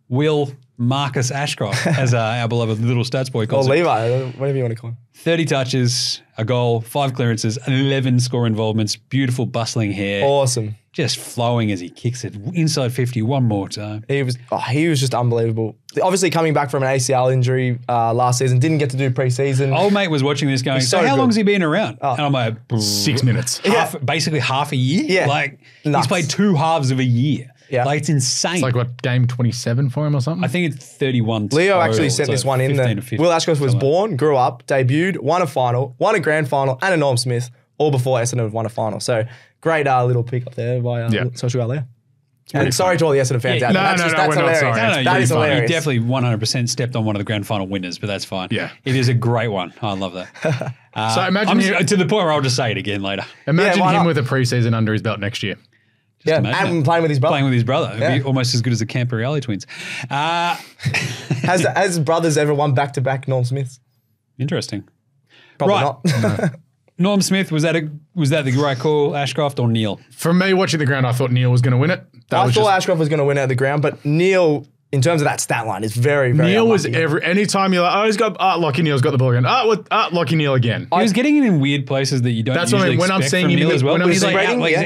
Will Marcus Ashcroft, as our beloved little stats boy calls him. Or Levi, whatever you want to call him. 30 touches, a goal, 5 clearances, 11 score involvements, beautiful bustling hair. Awesome. Just flowing as he kicks it. Inside 50 one more time. He was just unbelievable. Obviously coming back from an ACL injury last season, didn't get to do pre-season. Old mate was watching this going, so how long's he been around? And I'm like, 6 minutes. Basically half a year? Yeah. Like, nuts. He's played 2 halves of a year. Yeah. Like, it's insane. It's like, what, game 27 for him or something? I think it's 31. Leo actually sent this one in there. Will Ashcroft was born, grew up, debuted, won a final, won a grand final, and a Norm Smith, all before Essendon won a final. So, great little pick up there by Social Out there. And sorry to all the Essendon fans out there. That's hilarious. That is hilarious. You definitely 100% stepped on one of the grand final winners, but that's fine. Yeah. It is a great one. I love that. So, imagine to the point where I'll just say it again later. Imagine him with a preseason under his belt next year. Just and playing with his brother. Playing with his brother. It'd be almost as good as the Camperelli twins. Has brothers ever won back-to-back Norm Smiths? Interesting. Probably not. No. Norm Smith, was that the right call, Ashcroft or Neil? For me, watching the ground, I thought Neil was going to win it. I thought Ashcroft was going to win it at the ground, but Neil, in terms of that stat line, is very, very Neil was anytime you're like, oh, he's got, Lockie Neal's got the ball again. Lockie Neal again. He was getting it in weird places that you don't usually expect from Neil as well. When he's like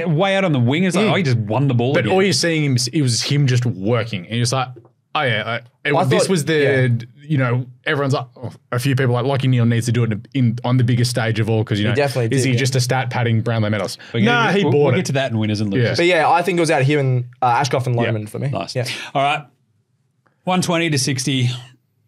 way out on the wing, it's like, oh, he just won the ball again. All you're seeing him, it was him just working. And you're just like, oh, yeah. This was the, you know, everyone's like, a few people like, Lockie Neal needs to do it on the biggest stage of all because, you know, is he just a stat padding Brownlow medals? Nah, he bought it. We'll get to that in winners and losers. But yeah, I think it was out here in Ashcroft and Lohmann for me. Nice. All right. 120 to 60.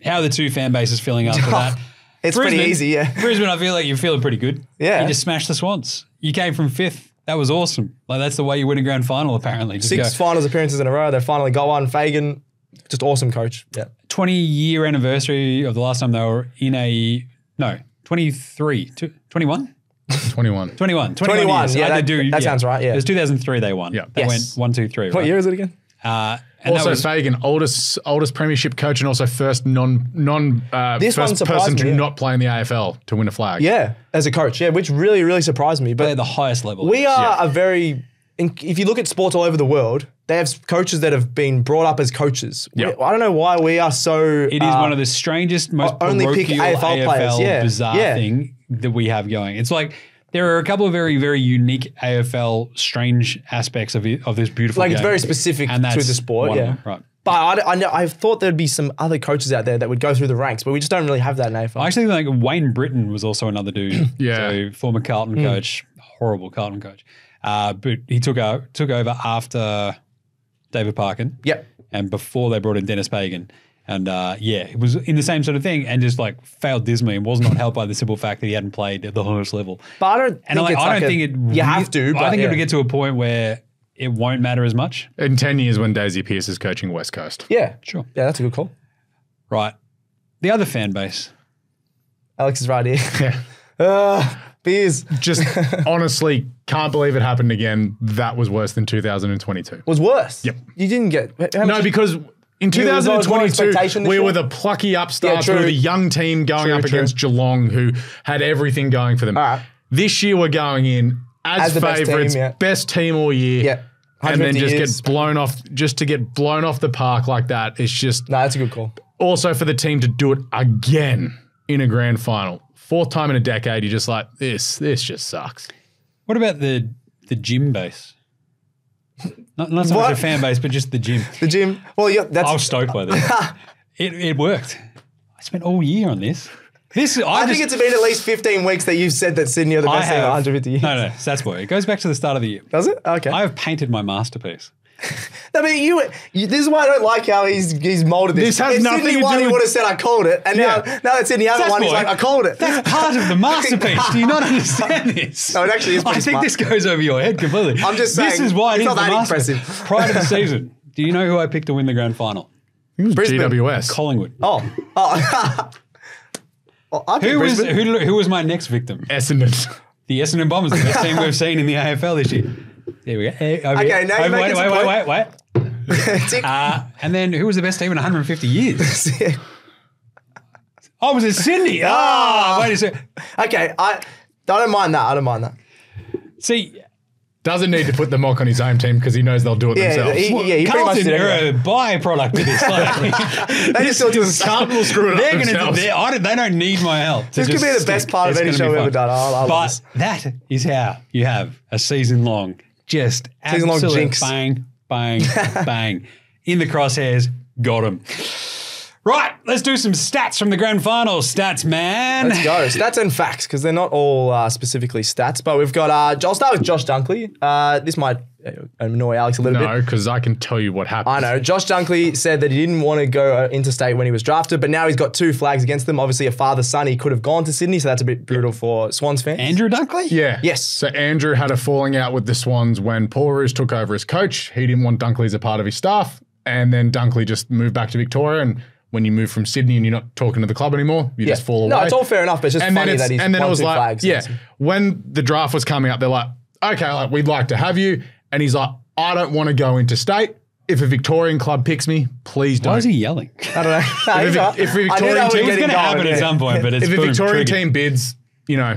How are the two fan bases feeling up for that? It's Brisbane, pretty easy, yeah. Brisbane, I feel like you're feeling pretty good. Yeah. You just smashed the Swans. You came from 5th That was awesome. Like, that's the way you win a grand final, apparently. Just Six finals appearances in a row. They finally got one. Fagan, just awesome coach. Yeah. 20-year anniversary of the last time they were in a, no, 23, 21? 21. 21. 21. Yeah, that sounds right. Yeah. It was 2003 they won. Yeah. They went 1, 2, 3. What year is it again? And also, Fagan, oldest premiership coach, and also first first person to not play in the AFL to win a flag. Yeah, as a coach, yeah, which really, really surprised me. But they're the highest level. We are a very, if you look at sports all over the world, they have coaches that have been brought up as coaches. Yep. I don't know why we are so. It is one of the strangest, most only pick AFL players. Yeah. Bizarre thing that we have going. It's like. There are a couple of very, very unique AFL strange aspects of this beautiful game. Like, it's very specific to the sport, yeah. Right. But I thought there'd be some other coaches out there that would go through the ranks, but we just don't really have that in AFL. I actually think Wayne Britton was also another dude. Yeah. So former Carlton coach, horrible Carlton coach. But he took over after David Parkin. Yep. And before they brought in Dennis Pagan. And yeah, it was in the same sort of thing and just like failed dismally and was not helped by the simple fact that he hadn't played at the highest level. But I don't think it would get to a point where it won't matter as much. In 10 years when Daisy Pierce is coaching West Coast. Yeah. Sure. Yeah, that's a good call. Right. The other fan base. Alex is right here. Yeah. Beers. Just honestly can't believe it happened again. That was worse than 2022. Was worse? Yep. You didn't get... No, because... In 2022, we were the plucky upstarts. We were the young team going up against Geelong, who had everything going for them. Right. This year, we're going in as favourites, best team all year, and then just get blown off. Just to get blown off the park like that, it's just no. That's a good call. Also, for the team to do it again in a grand final, 4th time in a decade, you're just like this. This just sucks. What about the gym base? Not so much a fan base, but just the gym. The gym. Well, yeah, that's. I was stoked by this. It worked. I spent all year on this. I think it's been at least 15 weeks that you've said that Sydney are the best team in 150 years. No, Satsboy. It goes back to the start of the year. Does it? Okay. I have painted my masterpiece. No, but this is why I don't like how he's molded this. This has nothing Sydney to do. He would have said I called it, and now it's in the other one. He's like I called it. That's part of the masterpiece. Do you not understand this? No, it actually is. I think this goes over your head completely. I'm just saying. This is why it's not that impressive. Prior to the season, do you know who I picked to win the grand final? It was Brisbane. GWS. Collingwood. Oh. Who was my next victim? Essendon. The Essendon Bombers, the best team we've seen in the AFL this year. There we go. Okay, now wait. And then who was the best team in 150 years? Was it Sydney? Wait a second. Okay, I don't mind that. I don't mind that. See, doesn't need to put the mock on his own team because he knows they'll do it themselves. He Carlton are a byproduct of this. Like, they just Carlton will screw it up themselves. They don't need my help. This could be the best part of any show we've ever done. But that is how you have a season-long just absolute bang, bang, bang. In the crosshairs, got him. Right, let's do some stats from the grand final. Stats, man. Let's go. Stats and facts, because they're not all specifically stats, but we've got, I'll start with Josh Dunkley. This might annoy Alex a little bit. No, because I can tell you what happened. I know. Josh Dunkley said that he didn't want to go interstate when he was drafted, but now he's got 2 flags against them. Obviously, a father-son, he could have gone to Sydney, so that's a bit brutal for Swans fans. Andrew Dunkley? Yeah. Yes. So Andrew had a falling out with the Swans when Paul Roos took over as coach. He didn't want Dunkley as a part of his staff, and then Dunkley just moved back to Victoria, and when you move from Sydney and you're not talking to the club anymore, you just fall away. No, it's all fair enough, but it's just funny that he's won 2 flags. Yeah, when the draft was coming up, they're like, okay, like, we'd like to have you. And he's like, I don't want to go interstate. If a Victorian club picks me, please don't. Why is he yelling? I don't know. If a Victorian team, it's going to happen at some point, but it's if a Victorian team bids, you know,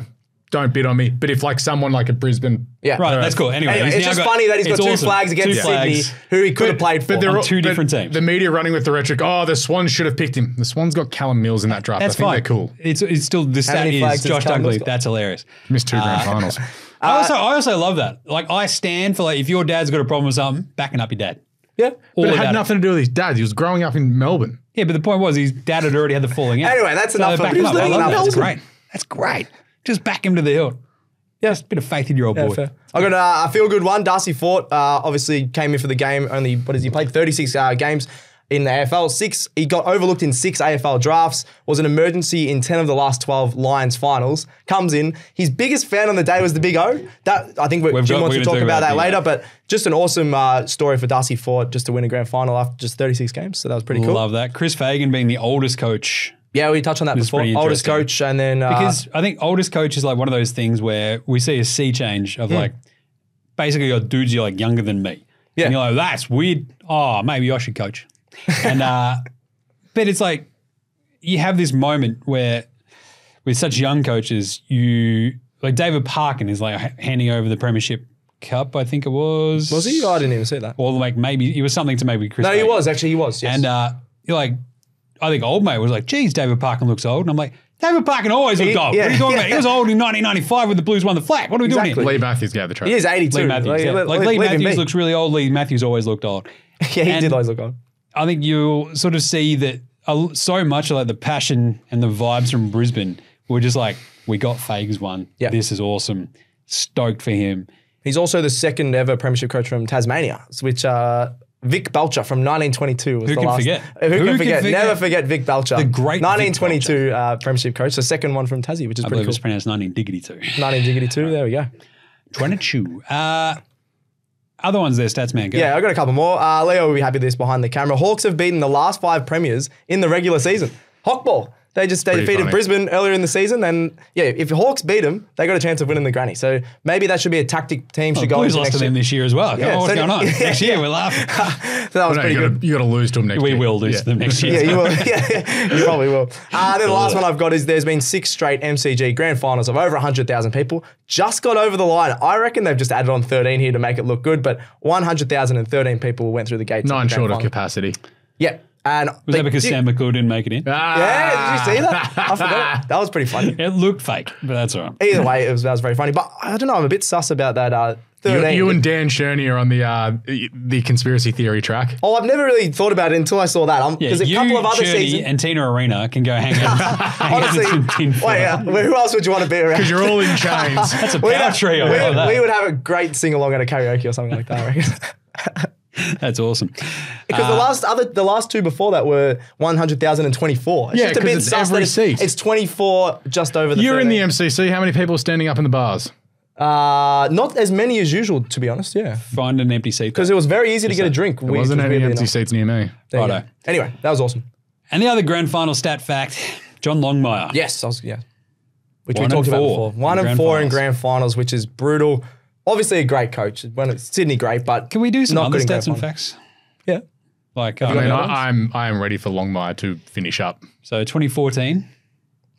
don't bid on me. But if like someone like a Brisbane, right, that's cool. Anyway, it's just funny that he's got 2 flags against Sydney, who he could have played for. But they're all 2 different teams. The media running with the rhetoric, oh, the Swans should have picked him. The Swans got Callum Mills in that draft. That's fine. I think they're cool. It's still the stat is Josh Dunkley. That's hilarious. Missed 2 grand finals. I also love that. Like, I stand for, like, if your dad's got a problem with something, backing up your dad. Yeah, but it had nothing to do with his dad. He was growing up in Melbourne. Yeah, but the point was his dad had already had the falling out. Anyway, that's enough. That's great. That's great. Just back him to the hill. Yeah, just a bit of faith in your old boy. Fair. I got a feel-good one. Darcy Fort obviously came in for the game. Only, what is he, played 36 games. in the AFL. He got overlooked in 6 AFL drafts, was an emergency in 10 of the last 12 Lions finals, comes in. His biggest fan on the day was the Big O. That, I think Jim wants to talk about that later, but just an awesome story for Darcy Ford just to win a grand final after just 36 games. So that was pretty cool. Love that. Chris Fagan being the oldest coach. Yeah, we touched on that before. Oldest coach, and then because I think oldest coach is like one of those things where we see a sea change of like basically your dudes are like younger than me. Yeah. And you're like, that's weird. Oh, maybe I should coach. And but it's like you have this moment where with such young coaches, you like David Parkin is like handing over the premiership cup, I think it was. Was he? Oh, I didn't even see that. Or like maybe it was something to maybe Chris. No, Baker. He was actually. He was. Yes. And you're like. I think old mate was like, geez, David Parkin looks old. And I'm like, David Parkin always looked old. Yeah, what are you talking about? He was old in 1995 when the Blues won the flag. What are we doing here? Lee Matthews gave the trophy. He is 82. Lee Matthews, yeah. Like Lee Matthews looks really old. Lee Matthews always looked old. Yeah, he did always look old. I think you'll sort of see that so much like the passion and the vibes from Brisbane were just like, we got Fagan's one. Yep. This is awesome. Stoked for him. He's also the second ever premiership coach from Tasmania, which Vic Belcher from 1922 was the last. Who can forget? Never forget Vic Belcher. The great 1922 premiership coach, the second one from Tassie, which is pretty cool. It's pronounced 19-diggity-2. 19-diggity-2, there we go. 22. Other ones there, stats man. Go. Yeah, I've got a couple more. Leo will be happy with this behind the camera. Hawks have beaten the last 5 premiers in the regular season. Hawkball. They defeated Brisbane earlier in the season, and yeah, if Hawks beat them, they got a chance of winning the granny. So maybe that should be a tactic team should go. Blues lost to them this year as well. Yeah, what's going on? Next year we're laughing. So that was pretty good. You got to lose to them next year. We will lose to them next year. Yeah, you will. Yeah, you probably will. Then the last one I've got is there's been 6 straight MCG grand finals of over 100,000 people. Just got over the line. I reckon they've just added on 13 here to make it look good, but 100,013 people went through the gates. 9 short of capacity. Yeah. And was that because Sam McCool didn't make it in? Yeah, did you see that? I forgot it. That was pretty funny. It looked fake, but that's all right. Either way, that was very funny. But I don't know, I'm a bit sus about that 13. You and Dan Sherney are on the conspiracy theory track. Oh, I've never really thought about it until I saw that. Because a couple of other seasons. And Tina Arena can go hang out. Honestly, who else would you want to be around? Because you're all in chains. That's a power trio. We would have a great sing-along at a karaoke or something like that, I reckon. That's awesome. Because the last 2 before that were 100,000 and 24. It's just a bit sus that it's 24 just over the. You're 13. In the MCC. How many people are standing up in the bars? Not as many as usual, to be honest. Yeah. Find an empty seat. Because it was very easy to get a drink. There wasn't any empty seats near me. Righto. Anyway, that was awesome. And the other grand final stat fact: John Longmire. Yes, which we talked about before. 1 and 4 in grand finals, which is brutal. Obviously a great coach. When it's Sydney, great, but can we do some other stats and facts? Yeah. Like I am ready for Longmire to finish up. So 2014.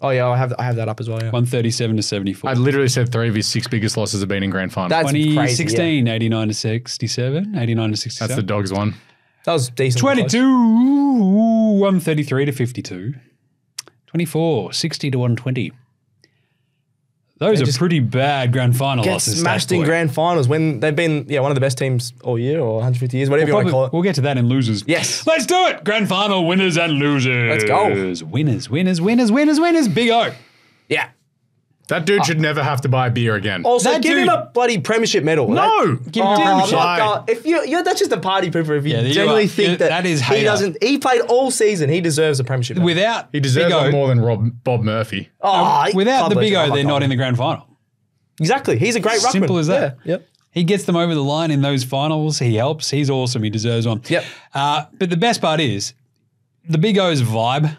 Oh yeah, I have that up as well. Yeah. 137 to 74. I literally said 3 of his 6 biggest losses have been in grand final. That's 2016, crazy, 89 to 67, 89 to 67. That's the Dogs one. That was decent. 22, 133 to 52. 24, 60 to 120. Those are pretty bad grand final losses. Smashed in grand finals when they've been one of the best teams all year or 150 years, whatever you want to call it. We'll get to that in losers. Yes. Let's do it. Grand final winners and losers. Let's go. Winners, winners, winners, winners, winners. Big O. Yeah. That dude should never have to buy a beer again. Also, give him a bloody premiership medal. No. Give him a that's just a party pooper if you genuinely think that is hater. He doesn't. He played all season. He deserves a premiership medal. He deserves it more than Bob Murphy. Without the Big O, they're not in the grand final. Exactly. He's a great ruckman. Simple as that. Yeah. Yep. He gets them over the line in those finals. He helps. He's awesome. He deserves one. Yep. But the best part is the Big O's vibe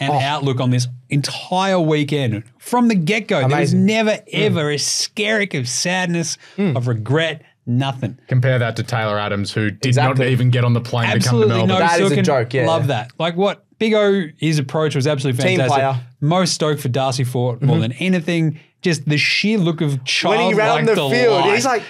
and outlook on this entire weekend from the get-go. There was never, ever a skerrick of sadness, of regret, nothing. Compare that to Taylor Adams, who did not even get on the plane to come to Melbourne. That is a joke, love that. Like what Big O, his approach was absolutely fantastic. Team player. Most stoked for Darcy Ford more than anything. Just the sheer look of childlike delight. When he ran on the field, he's like,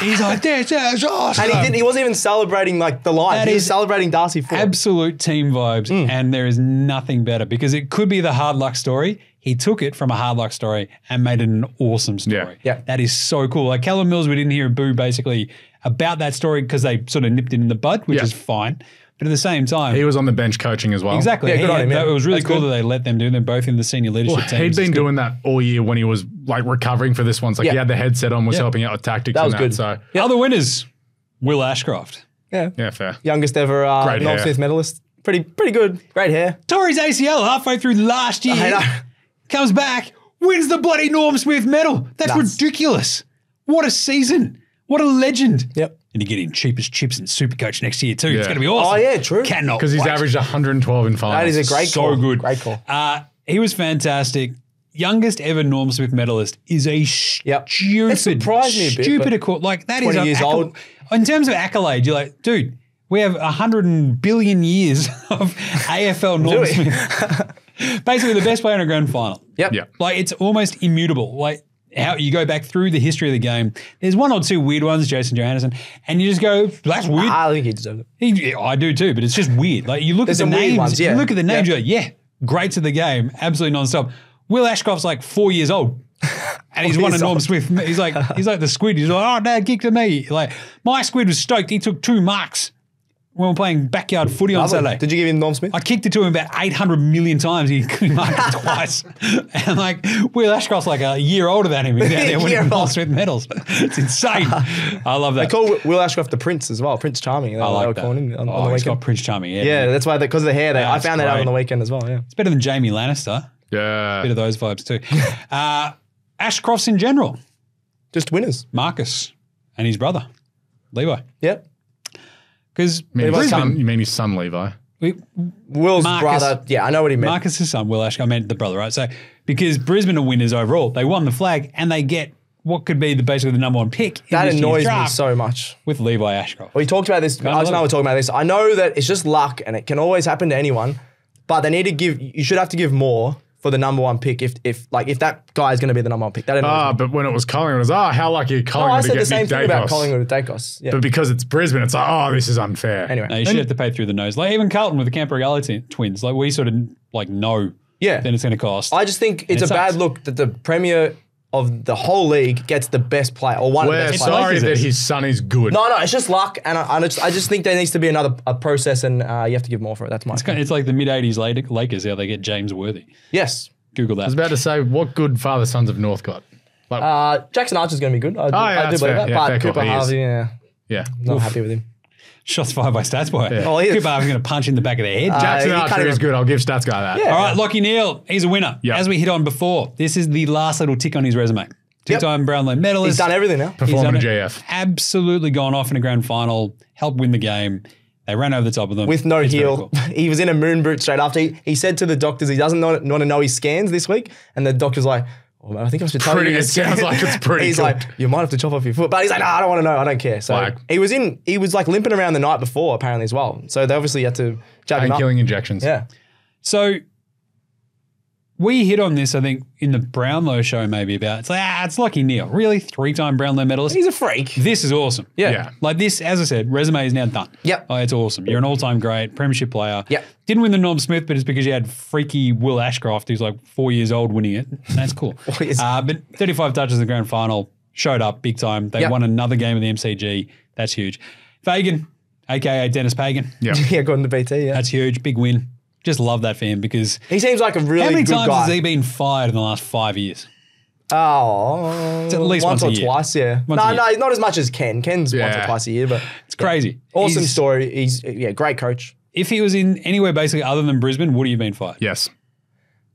this is awesome. And he wasn't even celebrating like the line. He was celebrating Darcy Ford. Absolute team vibes, and there is nothing better because it could be the hard luck story. He took it from a hard luck story and made it an awesome story. Yeah. That is so cool. Like Callum Mills, we didn't hear a boo basically about that story because they sort of nipped it in the bud, which is fine. But at the same time, he was on the bench coaching as well. Exactly. Yeah, good on him, It was really cool that they let them do. They're both in the senior leadership team. He'd been doing that all year when he was like recovering for this one. He had the headset on, was helping out with tactics. That was good. So. Other winners, Will Ashcroft. Yeah. Yeah, fair. Youngest ever non-Smith medalist. Pretty good. Great hair. Tore his ACL halfway through last year. I know. Comes back, wins the bloody Norm Smith medal. That's ridiculous. What a season. What a legend. Yep. And you get in cheapest chips and Supercoach next year too. Yeah. It's going to be awesome. Oh, yeah, true. Cannot because he's averaged 112 in finals. That is a great call. So good. Great call. He was fantastic. Youngest ever Norm Smith medalist is a stupid, stupid accord. Like that 20 is years old. In terms of accolade, you're like, dude, we have 100 billion years of AFL Norm Smith. Basically the best player in a grand final. Yep. Like it's almost immutable. Like how you go back through the history of the game. There's one or two weird ones, Jason Johannesson, and you just go, that's weird. I think he deserves it. I do too, but it's just weird. Like you look at the names, you look at the names, you're like, yeah, greats of the game, absolutely nonstop. Will Ashcroft's like 4 years old, and he's won a Norm Smith. He's like the squid. He's like, oh, Dad, kick to me. Like my squid was stoked. He took 2 marks when we were playing backyard footy on Saturday. Did you give him Norm Smith? I kicked it to him about 800 million times. He marked it twice. And like Will Ashcroft's like a year older than him. He's out there winning Norm Smith medals. It's insane. I love that. They call Will Ashcroft the Prince as well, Prince Charming. I like that. On the he's got Prince Charming. Yeah, that's why because of the hair. I found that out on the weekend as well. Yeah, it's better than Jamie Lannister. Yeah. A bit of those vibes too. Ashcroft's in general. Just winners. Marcus and his brother, Levi. Yep. Because you mean his son, Levi? Will's brother. Yeah, I know what he meant. Marcus's son, Will Ashcroft. I meant the brother, right? So because Brisbane are winners overall. They won the flag and they get what could be basically the #1 pick. That annoys me so much. With Levi Ashcroft. We talked about this. I don't know we're talking about this. I know that it's just luck and it can always happen to anyone, but they need to give, you should have to give more for the #1 pick, if that guy is going to be the #1 pick, but when it was Collingwood, it was how lucky are Collingwood to get Nick Dacos. I said the same thing about Collingwood with Dacos. Yeah. But because it's Brisbane, it's like this is unfair. Anyway, you should have to pay through the nose. Like even Carlton with the Camperagally twins, like we sort of know. Yeah. Then it's going to cost. I just think it's a bad look that the premier of the whole league gets the best player or one of the best players. Sorry that his son is good. No, it's just luck, and I just think there needs to be a process, and you have to give more for it. That's my opinion. It's like the mid-'80s Lakers, how they get James Worthy. Yes. Google that. I was about to say, what good father sons have North got? Like, Jackson Archer's going to be good. I do believe that, but Cooper Harvey, yeah. Not happy with him. Shots fired by Stats Boy. Yeah. Cooper Harvey's going to punch in the back of the head. Jackson Archer is good. I'll give Stats Guy that. Yeah. All right, Lachie Neale, he's a winner. Yep. As we hit on before, this is the last little tick on his resume. Two-time Brownlow medalist. He's done everything now. Performed in GF. Absolutely gone off in a grand final, helped win the game. They ran over the top of them. With no heel. Cool. He was in a moon boot straight after. He said to the doctors he doesn't want to know his scans this week, and the doctor's like, oh, man, I think I should tell you. It sounds like it's pretty. He's like, you might have to chop off your foot. But he's like, no, I don't want to know. I don't care. So he was limping around the night before apparently as well. So they obviously had to jab him up. Pain-killing injections. Yeah. So we hit on this, I think, in the Brownlow show maybe about, it's like, it's Lachie Neale. Really? 3-time Brownlow medalist? He's a freak. This is awesome. Yeah. Like this, as I said, resume is now done. Yep. Oh, it's awesome. You're an all-time great premiership player. Yep. Didn't win the Norm Smith, but it's because you had freaky Will Ashcroft, who's like 4 years old, winning it. That's cool. But 35 touches in the grand final, showed up big time. They won another game in the MCG. That's huge. Fagan, a.k.a. Dennis Pagan. Yeah. Going to BT, That's huge. Big win. Just love that for him because he seems like a really good guy. How many times has he been fired in the last 5 years? Oh, it's at least once or twice, yeah. No, not as much as Ken. Ken's once or twice a year, but it's crazy. Awesome story. He's great coach. If he was in anywhere basically other than Brisbane, would he have been fired? Yes.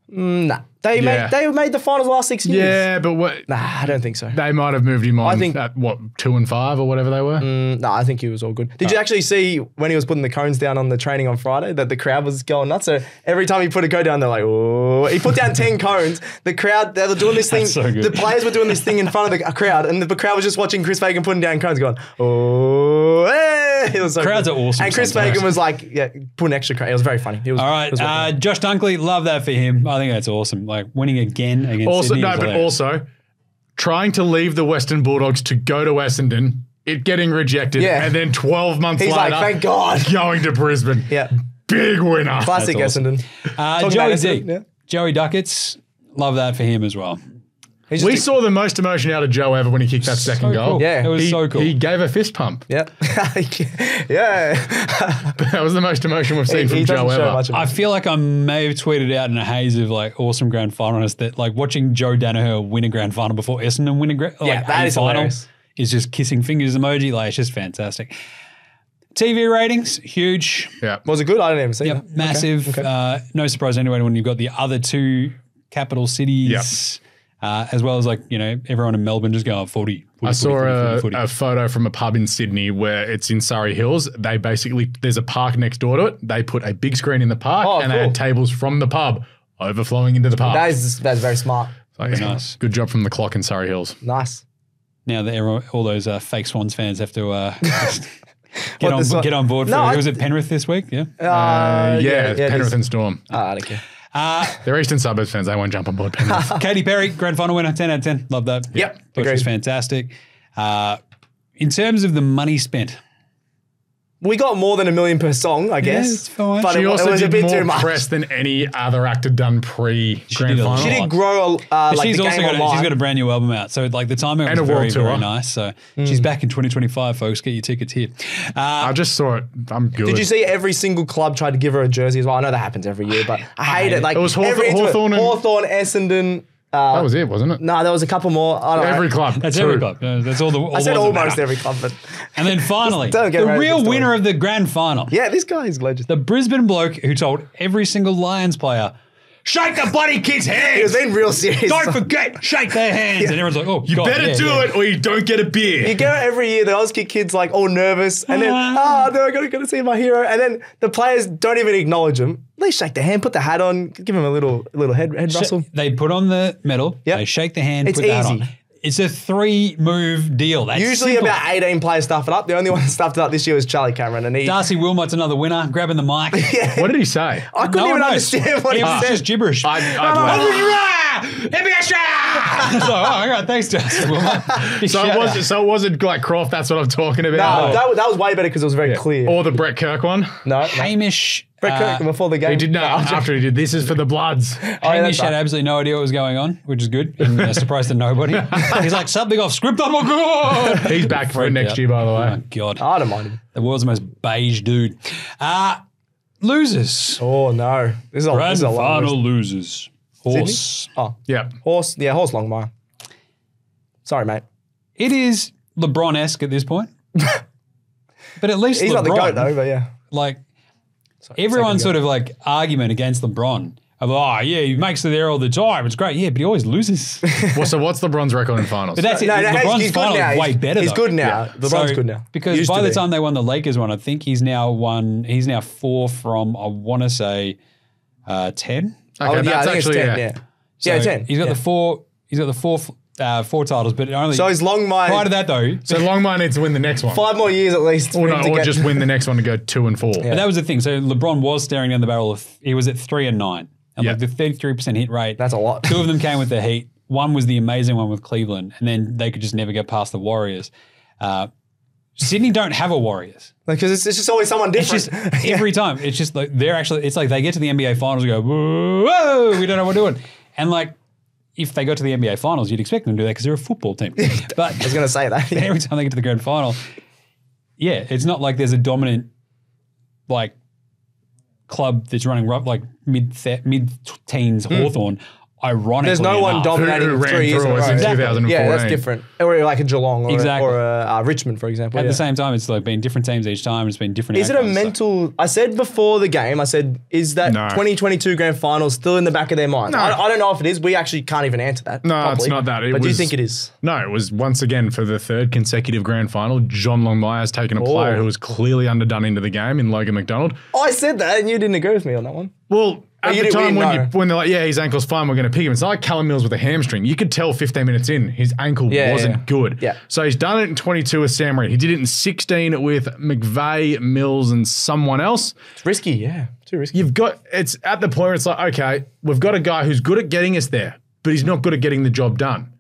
Nah, they made the finals last 6 years. Yeah, but what? Nah, I don't think so. They might have moved him on. I think at 2 and 5 or whatever they were. I think he was all good. Did you actually see when he was putting the cones down on the training on Friday that the crowd was going nuts? So every time he put a cone down, they're like, "Oh!" He put down 10 cones. The crowd, they were doing this thing. So the players were doing this thing in front of the crowd, and the crowd was just watching Chris Fagan putting down cones, going, "Oh!" Hey! It was so crowds good. Are awesome. And Chris Fagan was like, putting extra cone. It was very funny. It was all right. It was Josh Dunkley, love that for him. I think that's awesome. Like winning again against Sydney. Also trying to leave the Western Bulldogs to go to Essendon, it getting rejected, and then 12 months later, like, thank God, going to Brisbane. Yeah, big winner. Classic Essendon. Awesome. Joey Duckets, love that for him as well. We saw the most emotion out of Joe ever when he kicked that second goal. Cool. Yeah, it was so cool. He gave a fist pump. Yep. That was the most emotion we've seen from Joe ever. I feel like I may have tweeted out in a haze of like awesome grand finalists that like watching Joe Daniher win a grand final before Essendon win a grand final is just kissing fingers emoji. Like it's just fantastic. TV ratings, huge. Yeah. Was it good? I didn't even see it. Massive. Okay. No surprise anyway when you've got the other two capital cities, as well as, like, you know, everyone in Melbourne just going 40. I saw a photo from a pub in Sydney where it's in Surrey Hills. They basically, there's a park next door to it. They put a big screen in the park and they had tables from the pub overflowing into the park. That is very smart. So, yeah, nice. Good job from the clock in Surrey Hills. Nice. Now that all those fake Swans fans have to get on board. It was at Penrith this week, yeah? Yeah, Penrith and Storm. I don't care. They're Eastern Suburbs fans. They won't jump on board Penrith. Katy Perry, grand final winner, 10 out of 10. Love that. Yep. Which was fantastic. In terms of the money spent, we got more than $1 million per song, I guess. Yeah, it's fine. But she also did more press than any other actor done pre-grand final. She did grow she's also got a brand new album out. So like the timing was very, very nice. So she's back in 2025, folks. Get your tickets here. I just saw it. I'm good. Did you see every single club tried to give her a jersey as well? I know that happens every year, but I hate it. Like, it was Hawthorn, Essendon. That was it, wasn't it? No, there was a couple more. I don't know. Every club. That's every club. That's all the. I said almost every club, but. And then finally, the real winner of the grand final. Yeah, this guy is legend. The Brisbane bloke who told every single Lions player, "Shake the bloody kid's hands." He was being real serious. Don't forget, shake their hands. Yeah. And everyone's like, "Oh, you better do it, or you don't get a beer." You go every year. The Aussie kids like all nervous, and then no, I gotta see my hero, and then the players don't even acknowledge him. They shake the hand, put the hat on, give him a little head rustle. They put on the medal. Yep. They shake the hand. It's put easy. That on. It's a 3-move deal. That's usually simple. About 18 players stuff it up. The only one that stuffed it up this year was Charlie Cameron. And Darcy Wilmot's another winner, grabbing the mic. Yeah. What did he say? I couldn't even understand what he said. It was just gibberish. So, all right, thanks, Darcy Wilmot. So it wasn't like Croft, that's what I'm talking about. No, that was way better because it was very clear. Or the Brett Kirk one. No. Hamish. Brett Kirk before the game. He did after he did, "This is for the Bloods." Hamish had absolutely no idea what was going on, which is good. And surprised to nobody. He's like, "Something off script, oh my God." He's back for next year, by the way. Oh my God. I don't mind him. The world's most beige dude. Losers. Oh, no. This is a final losers. Horse. Oh. Yeah. Horse. Yeah, Horse Longmire. Sorry, mate. It is LeBron-esque at this point. But at least he's LeBron, not the GOAT, though, but yeah. Like, everyone's sort of like argument against LeBron of, oh, yeah, he makes it there all the time. It's great. Yeah, but he always loses. Well, so what's LeBron's record in finals? But that's it. LeBron's final is way better. He's good now. Yeah. LeBron's good now. Because by the time they won the Lakers one, I think he's now 4 from, I want to say, 10. Okay, that's actually 10. Yeah, so 10. He's got the 4. He's got the 4 titles, but only. So he's Longmire. Prior to that, though, so Longmire needs to win the next one. 5 more years at least. Or just win the next one to go 2 and 4. Yeah. But that was the thing. So LeBron was staring down the barrel of. He was at 3 and 9, and like the 33% hit rate. That's a lot. 2 of them came with the Heat. 1 was the amazing one with Cleveland, and then they could just never get past the Warriors. Sydney don't have a Warriors. Because it's just always someone different. It's just, every time. It's just like they're actually, it's like they get to the NBA finals and go, whoa, we don't know what we're doing. And like, if they got to the NBA finals, you'd expect them to do that because they're a football team. But I was going to say that. Yeah. Every time they get to the grand final, yeah, it's not like there's a dominant like club that's running rough, like mid-teens Hawthorn. Ironically, there's no one dominating who 3 years in a row. Exactly. 2014. Yeah, that's different. Or like a Geelong or, or a Richmond, for example. At the same time, it's like been different teams each time. It's been different. Is it a mental? I said before the game, I said, is that 2022 grand final still in the back of their minds? No. I don't know if it is. We actually can't even answer that. No, it's not that. But do you think it is? No, it was once again for the 3rd consecutive grand final. John Longmire has taken a player who was clearly underdone into the game in Logan McDonald. I said that and you didn't agree with me on that one. Well, at the time when they're like, yeah, his ankle's fine, we're going to pick him. It's like Callum Mills with a hamstring. You could tell 15 minutes in, his ankle wasn't good. Yeah. So he's done it in 22 with Sam Reed. He did it in 16 with McVeigh, Mills, and someone else. It's risky, yeah. Too risky. It's at the point where it's like, okay, we've got a guy who's good at getting us there, but he's not good at getting the job done.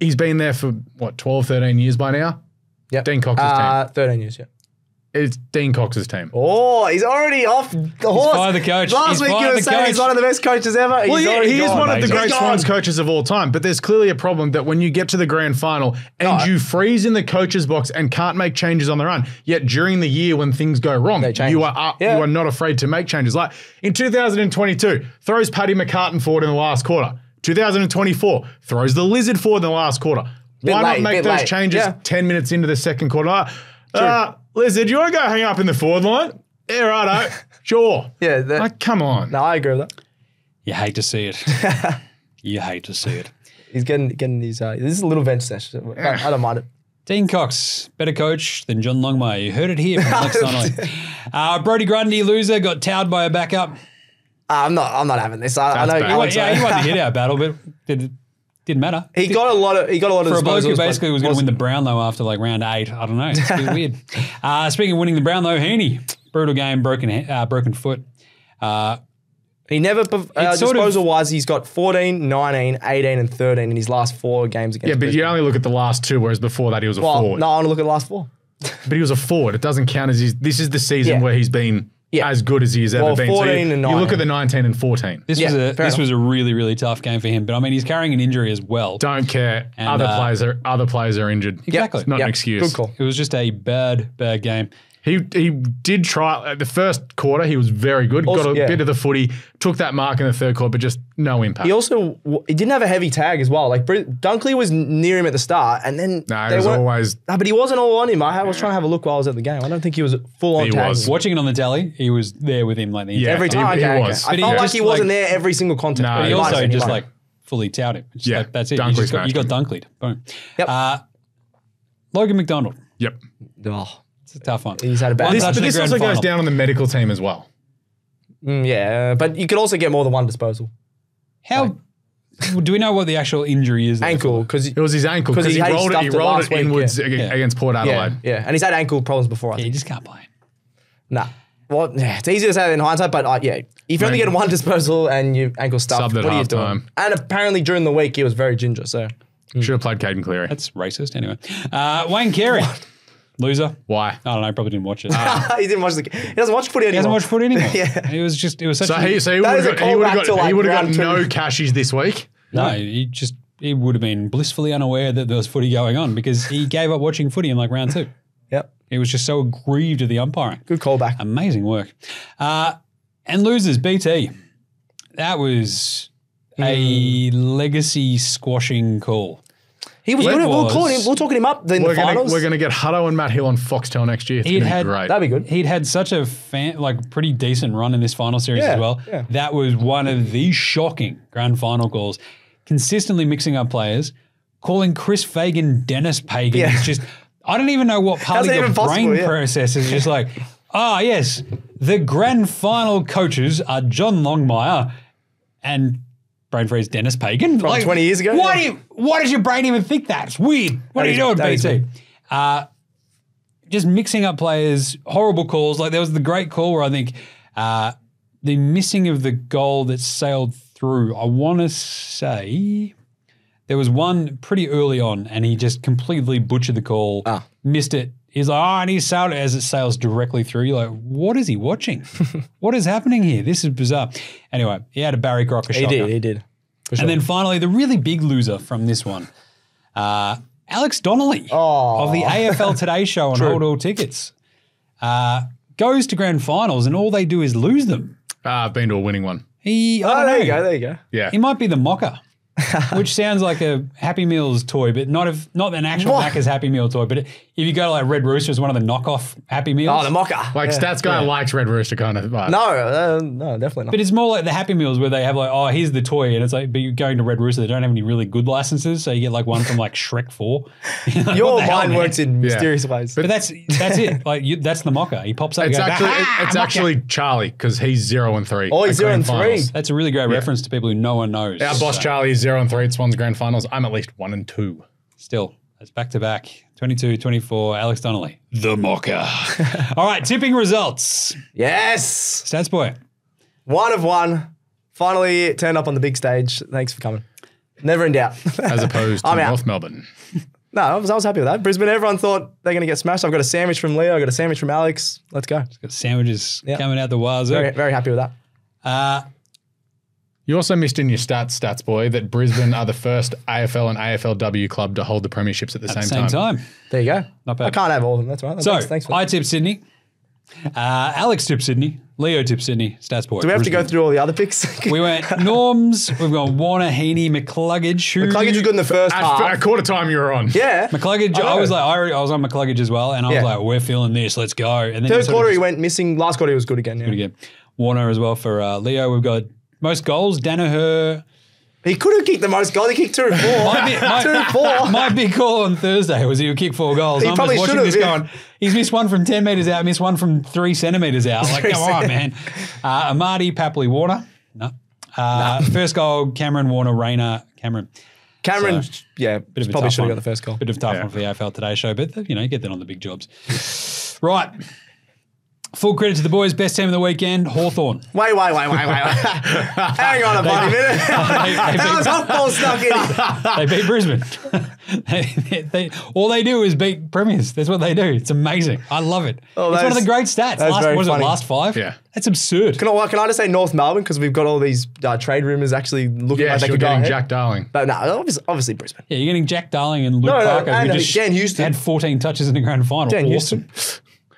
He's been there for, what, 12, 13 years by now? Yeah. Dean Cox's team. 13 years, yeah. It's Dean Cox's team. Oh, he's already off the horse. He's fired the coach. Last week you were saying he's one of the best coaches ever. Well, he is one of the great Swans coaches of all time, but there's clearly a problem that when you get to the grand final and you freeze in the coach's box and can't make changes on the run, yet during the year when things go wrong, you are not afraid to make changes. Like in 2022, throws Paddy McCartan forward in the last quarter. 2024, throws the Lizard forward in the last quarter. Why not make those changes 10 minutes into the second quarter? Lizard, do you want to go hang up in the forward line? Yeah, righto. Sure. Yeah. Like, come on. No, I agree with that. You hate to see it. You hate to see it. He's getting these. This is a little bench session. I don't mind it. Dean Cox, better coach than John Longmire. You heard it here from Alex Donnelly. Brodie Grundy, loser, got towed by a backup. I'm not having this. I know. You won the hit-out battle, but it didn't matter. He got a lot of for a bloke who basically was going to win the Brownlow after like round 8. I don't know. It's a bit weird. Speaking of winning the Brownlow, Heaney, brutal game, broken foot. He never, disposal-wise, he's got 14, 19, 18 and 13 in his last 4 games against Brisbane. You only look at the last 2, whereas before that he was a forward. No, I want to look at the last 4. But he was a forward. It doesn't count as this is the season where he's been as good as he has ever been. 14 and 19. You look at the 19 and 14. This was a really, really tough game for him. But, I mean, he's carrying an injury as well. Don't care. And, other players are injured. Exactly. It's not an excuse. Good call. It was just a bad, bad game. He did try the first quarter. He was very good. Also, got a bit of the footy. Took that mark in the third quarter, but just no impact. He also didn't have a heavy tag as well. Like Dunkley was near him at the start, and then but he wasn't all on him. I was trying to have a look while I was at the game. I don't think he was full on. He was watching it on the telly. He was there with him like the every time. Okay. I felt like he wasn't there every single contest. No, but he also just like fully touted. Yeah, like, that's it. You got Dunkley'd. Boom. Yep. Logan McDonald. Yep. Oh. It's a tough one. He's had a bad touch. But this also goes down on the medical team as well. Yeah, but you could also get more than one disposal. How do we know what the actual injury is? Ankle, because it was his ankle. Because he rolled it inwards against Port Adelaide. Yeah, and he's had ankle problems before. I think. You just can't blame. Nah. Well, it's easy to say that in hindsight, but if you only get one disposal and your ankle stuffed, what are you doing? And apparently during the week he was very ginger, so should have played Caden Cleary. That's racist, anyway. Wayne Carey. Loser. Why? I don't know. Probably didn't watch it. He didn't watch the game. He doesn't watch footy anymore. He doesn't watch footy anymore. Yeah. It was just, it was such he would have got no cashies this week. No, he would have been blissfully unaware that there was footy going on because he gave up watching footy in like round 2. Yep. He was just so aggrieved at the umpiring. Good callback. Amazing work. And losers, BT. That was a legacy squashing call. He was good. We'll talk him up in the finals. We're going to get Hutto and Matt Hill on Foxtel next year. It's going to be great. That'd be good. He'd had such a pretty decent run in this final series as well. Yeah. That was one of the shocking grand final calls. Consistently mixing up players, calling Chris Fagan Dennis Pagan. Yeah. It's just, I don't even know what part of your brain process is just like, ah, yes, the grand final coaches are John Longmire and brain freeze Dennis Pagan. From like 20 years ago. Why does your brain even think that? It's weird. What are you doing, BT? Just mixing up players, horrible calls. Like there was the great call where I think the missing of the goal that sailed through, I want to say there was one pretty early on and he just completely butchered the call, missed it. He's like, oh, and he sailed it as it sails directly through. You're like, what is he watching? What is happening here? This is bizarre. Anyway, he had a Barry Crocker shot. He did. Sure. And then finally, the really big loser from this one, Alex Donnelly of the AFL Today Show on Hold All Tickets, goes to grand finals and all they do is lose them. I've been to a winning one. There you go. Yeah. He might be the mocker. Which sounds like a Happy Meals toy, but not an actual Macca's Happy Meal toy. But if you go to like Red Rooster, it's one of the knockoff Happy Meals. Oh, the mocker. Like Stats guy likes Red Rooster kind of vibe. No, definitely not. But it's more like the Happy Meals where they have like, oh, here's the toy. And it's like, but you're going to Red Rooster, they don't have any really good licenses. So you get like one from like Shrek 4. Like, your mind works in mysterious ways. But that's it. Like that's the mocker. He pops up It's actually Charlie because he's 0-3. Oh, he's 0-3. That's a really great reference to people who no one knows. Our boss Charlie is 0-3 at Swans grand finals. I'm at least 1-2. Still, that's back to back. 22, 24, Alex Donnelly. The mocker. All right, tipping results. Yes. Stats boy. 1 of 1. Finally turned up on the big stage. Thanks for coming. Never in doubt. As opposed to North Melbourne. No, I was happy with that. Brisbane, everyone thought they're going to get smashed. I've got a sandwich from Leo. I've got a sandwich from Alex. Let's go. Just got sandwiches coming out the wazoo. Very, very happy with that. You also missed in your stats boy, that Brisbane are the first AFL and AFLW club to hold the premierships at the same time. There you go. Not bad. I can't have all of them. That's right. So, thanks for that. I tipped Sydney. Alex tipped Sydney. Leo Tipsydney, Statsport. Do we have to go through all the other picks? We went Norms. We've got Warner, Heaney, McCluggage. McCluggage was good in the first half. At quarter time you were on. Yeah. McCluggage, I was on McCluggage as well, and I was like, we're feeling this, let's go. And then third quarter he went missing. Last quarter he was good again. Yeah. Good again. Warner as well for Leo. We've got most goals, Daniher. He could have kicked the most goals. He kicked 2 and 4. My big call on Thursday was he would kick 4 goals. He probably should have. Going, he's missed one from 10 metres out, missed one from 3 centimetres out. Like, come on, man. Amati, Papley, Warner. No. First goal, Cameron, Warner, Rayner, Cameron. Cameron, so, yeah, probably should have got the first goal. Bit of a tough one for the AFL Today Show, but, you know, you get that on the big jobs. Right. Full credit to the boys. Best team of the weekend, Hawthorn. Wait. Hang on a bloody minute. How's Hawthorn stuck in? They beat Brisbane. All they do is beat premiers. That's what they do. It's amazing. I love it. Oh, it's one of the great stats. Last 5? Yeah. That's absurd. Can I just say North Melbourne? Because we've got all these trade rumours actually looking like they could go ahead. Yeah, you're getting Jack Darling. But no, obviously Brisbane. Yeah, you're getting Jack Darling and Luke Parker. No, and Dan Houston. Had 14 touches in the grand final. Dan Houston.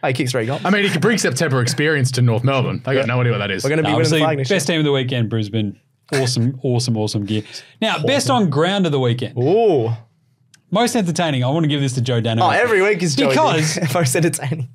He kicks 3 goals. I mean, he brings September experience to North Melbourne. I got no idea what that is. We're going to be winning the flag next year. Best team of the weekend, Brisbane. Awesome, awesome gear. Now, best on ground of the weekend. Ooh. Most entertaining. I want to give this to Joe Daniher. Oh, every week is Joe Daniher. Most entertaining.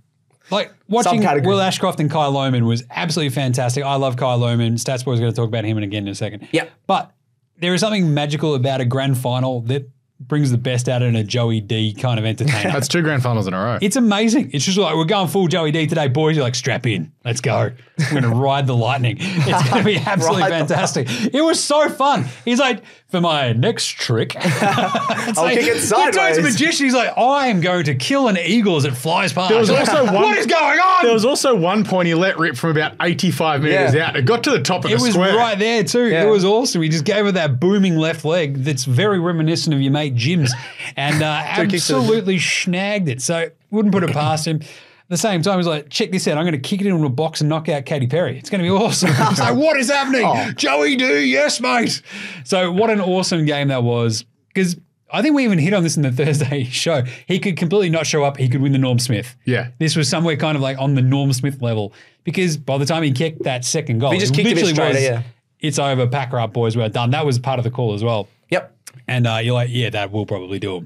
Like, watching Will Ashcroft and Kyle Lohmann was absolutely fantastic. I love Kyle Lohmann. Statsboy's going to talk about him again in a second. Yeah. But there is something magical about a grand final that brings the best out in a Joey D kind of entertainer. That's 2 grand finals in a row. It's amazing. It's just like, we're going full Joey D today, boys. You're like, strap in. Let's go. We're going to ride the lightning. It's going to be absolutely fantastic. It was so fun. He's like, for my next trick, I'll kick it sideways. He turns a magician. He's like, I am going to kill an eagle as it flies past. There was also what is going on? There was also one point he let rip from about 85 metres out. It got to the top of the square. It was right there too. Yeah. It was awesome. He just gave her that booming left leg that's very reminiscent of your mate Jim's, and absolutely snagged it. So wouldn't put it past him. At the same time, he's like, check this out. I'm going to kick it into a box and knock out Katy Perry. It's going to be awesome. It's like, what is happening? Oh. Joey D, yes, mate. So what an awesome game that was. Because I think we even hit on this in the Thursday show. He could completely not show up. He could win the Norm Smith. Yeah. This was somewhere kind of like on the Norm Smith level. Because by the time he kicked that second goal, he just kicked it straight here. It's over. Pack her up, boys. We're done. That was part of the call as well. Yep. And you're like, yeah, that will probably do it.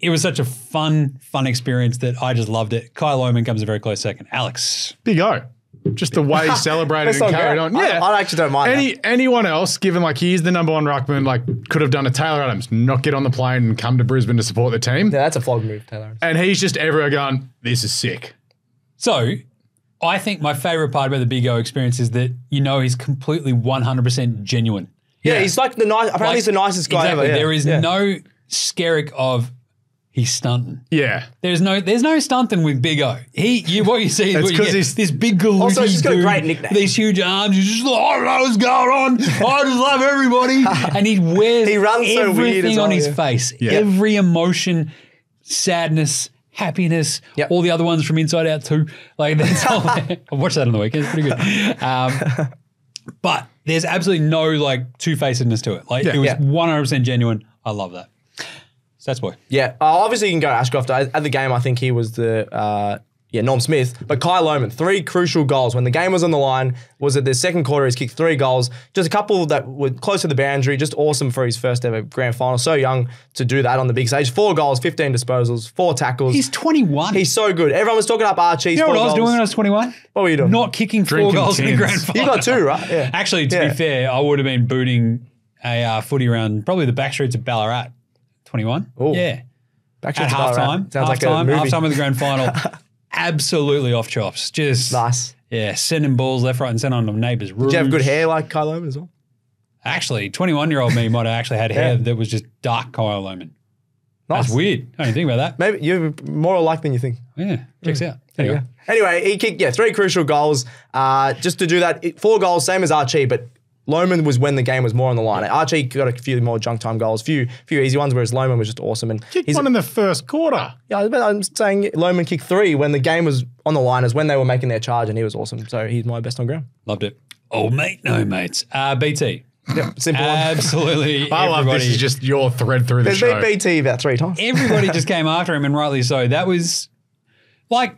It was such a fun experience that I just loved it. Kyle Lohmann comes a very close second. Alex. Big O. Just the way he celebrated and carried on. Yeah. I actually don't mind that. Anyone else, given like he is the #1 ruckman, like could have done a Taylor Adams, not get on the plane and come to Brisbane to support the team. Yeah, that's a flog move, Taylor Adams. And he's just everywhere going, this is sick. So I think my favourite part about the Big O experience is that you know he's completely 100% genuine. Yeah, he's like the nice. Apparently, he's the nicest guy ever. Yeah. There is no skerrick of he's stunting. Yeah, there's no stunting with Big O. What you see is what you get. He's this big galooty dude. Also, he's got a great nickname. These huge arms. He's just like, I don't know what's going on. I just love everybody. And he wears everything on his face. Yeah. Every emotion, sadness, happiness, all the other ones from Inside Out too. Like that's all. I watched that on the weekend. It's pretty good. But there's absolutely no like two-facedness to it. Like it was 100% genuine. I love that. Statsboy. Yeah. Obviously, you can go to Ashcroft. At the game, I think he was the Norm Smith. But Kyle Lohmann, 3 crucial goals. When the game was on the line, was at the second quarter, he's kicked 3 goals. Just a couple that were close to the boundary. Just awesome for his first ever grand final. So young to do that on the big stage. 4 goals, 15 disposals, 4 tackles. He's 21. He's so good. Everyone was talking up Archie. You know what I was doing when I was 21? What were you doing? Not kicking 4 goals in the grand final. You got 2, right? Yeah. Actually, to be fair, I would have been booting a footy around probably the back streets of Ballarat. 21? Ooh. Yeah. Back streets of Ballarat. Half time of the grand final. Absolutely off chops. Just nice. Yeah, sending balls left, right, and centre on the neighbour's roof. Did you have good hair like Kyle Lohmann as well? Actually, 21-year-old me might have actually had hair that was just dark Kyle Lohmann. Nice. That's weird. I didn't think about that. Maybe you're more alike than you think. Yeah, checks out. There you go. Anyway, he kicked 3 crucial goals. Just to do that, 4 goals, same as Archie, but Lohmann was when the game was more on the line. Archie got a few more junk time goals, few easy ones, whereas Lohmann was just awesome. And kicked 1 in the first quarter. Yeah, but I'm saying Lohmann kicked 3 when the game was on the line, is when they were making their charge, and he was awesome. So he's my best on ground. Loved it. Oh, mate, no, mates. BT. Yep, simple one. Absolutely. I love this is just your thread through the show. There's been BT about 3 times. Everybody just came after him, and rightly so. That was like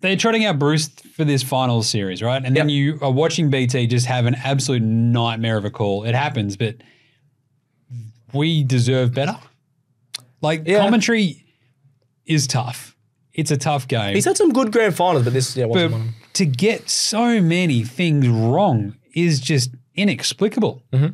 They're trotting out Bruce for this final series, right? And then you are watching BT just have an absolute nightmare of a call. It happens, but we deserve better. Like, commentary is tough. It's a tough game. He's had some good grand finals, but this wasn't one. To get so many things wrong is just inexplicable. Mm-hmm.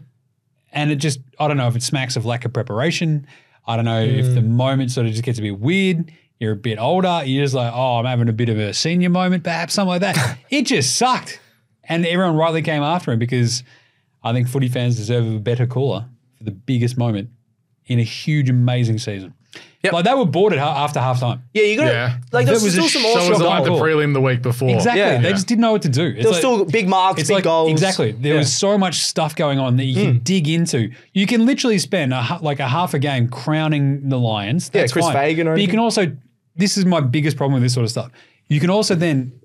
And it just, I don't know if it smacks of lack of preparation. I don't know if the moment sort of just gets a bit weird. You're a bit older. You're just like, oh, I'm having a bit of a senior moment, perhaps, something like that. It just sucked. And everyone rightly came after him because I think footy fans deserve a better caller for the biggest moment in a huge, amazing season. Yep. Like, they were bored after halftime. Yeah, you got to like, there was still some awesome. So was like the prelim the week before. Exactly. Yeah. They just didn't know what to do. It's there was still big marks, big goals. Exactly. There was so much stuff going on that you can dig into. You can literally spend like a half a game crowning the Lions. That's Chris Fagan. But you can also, this is my biggest problem with this sort of stuff, you can also then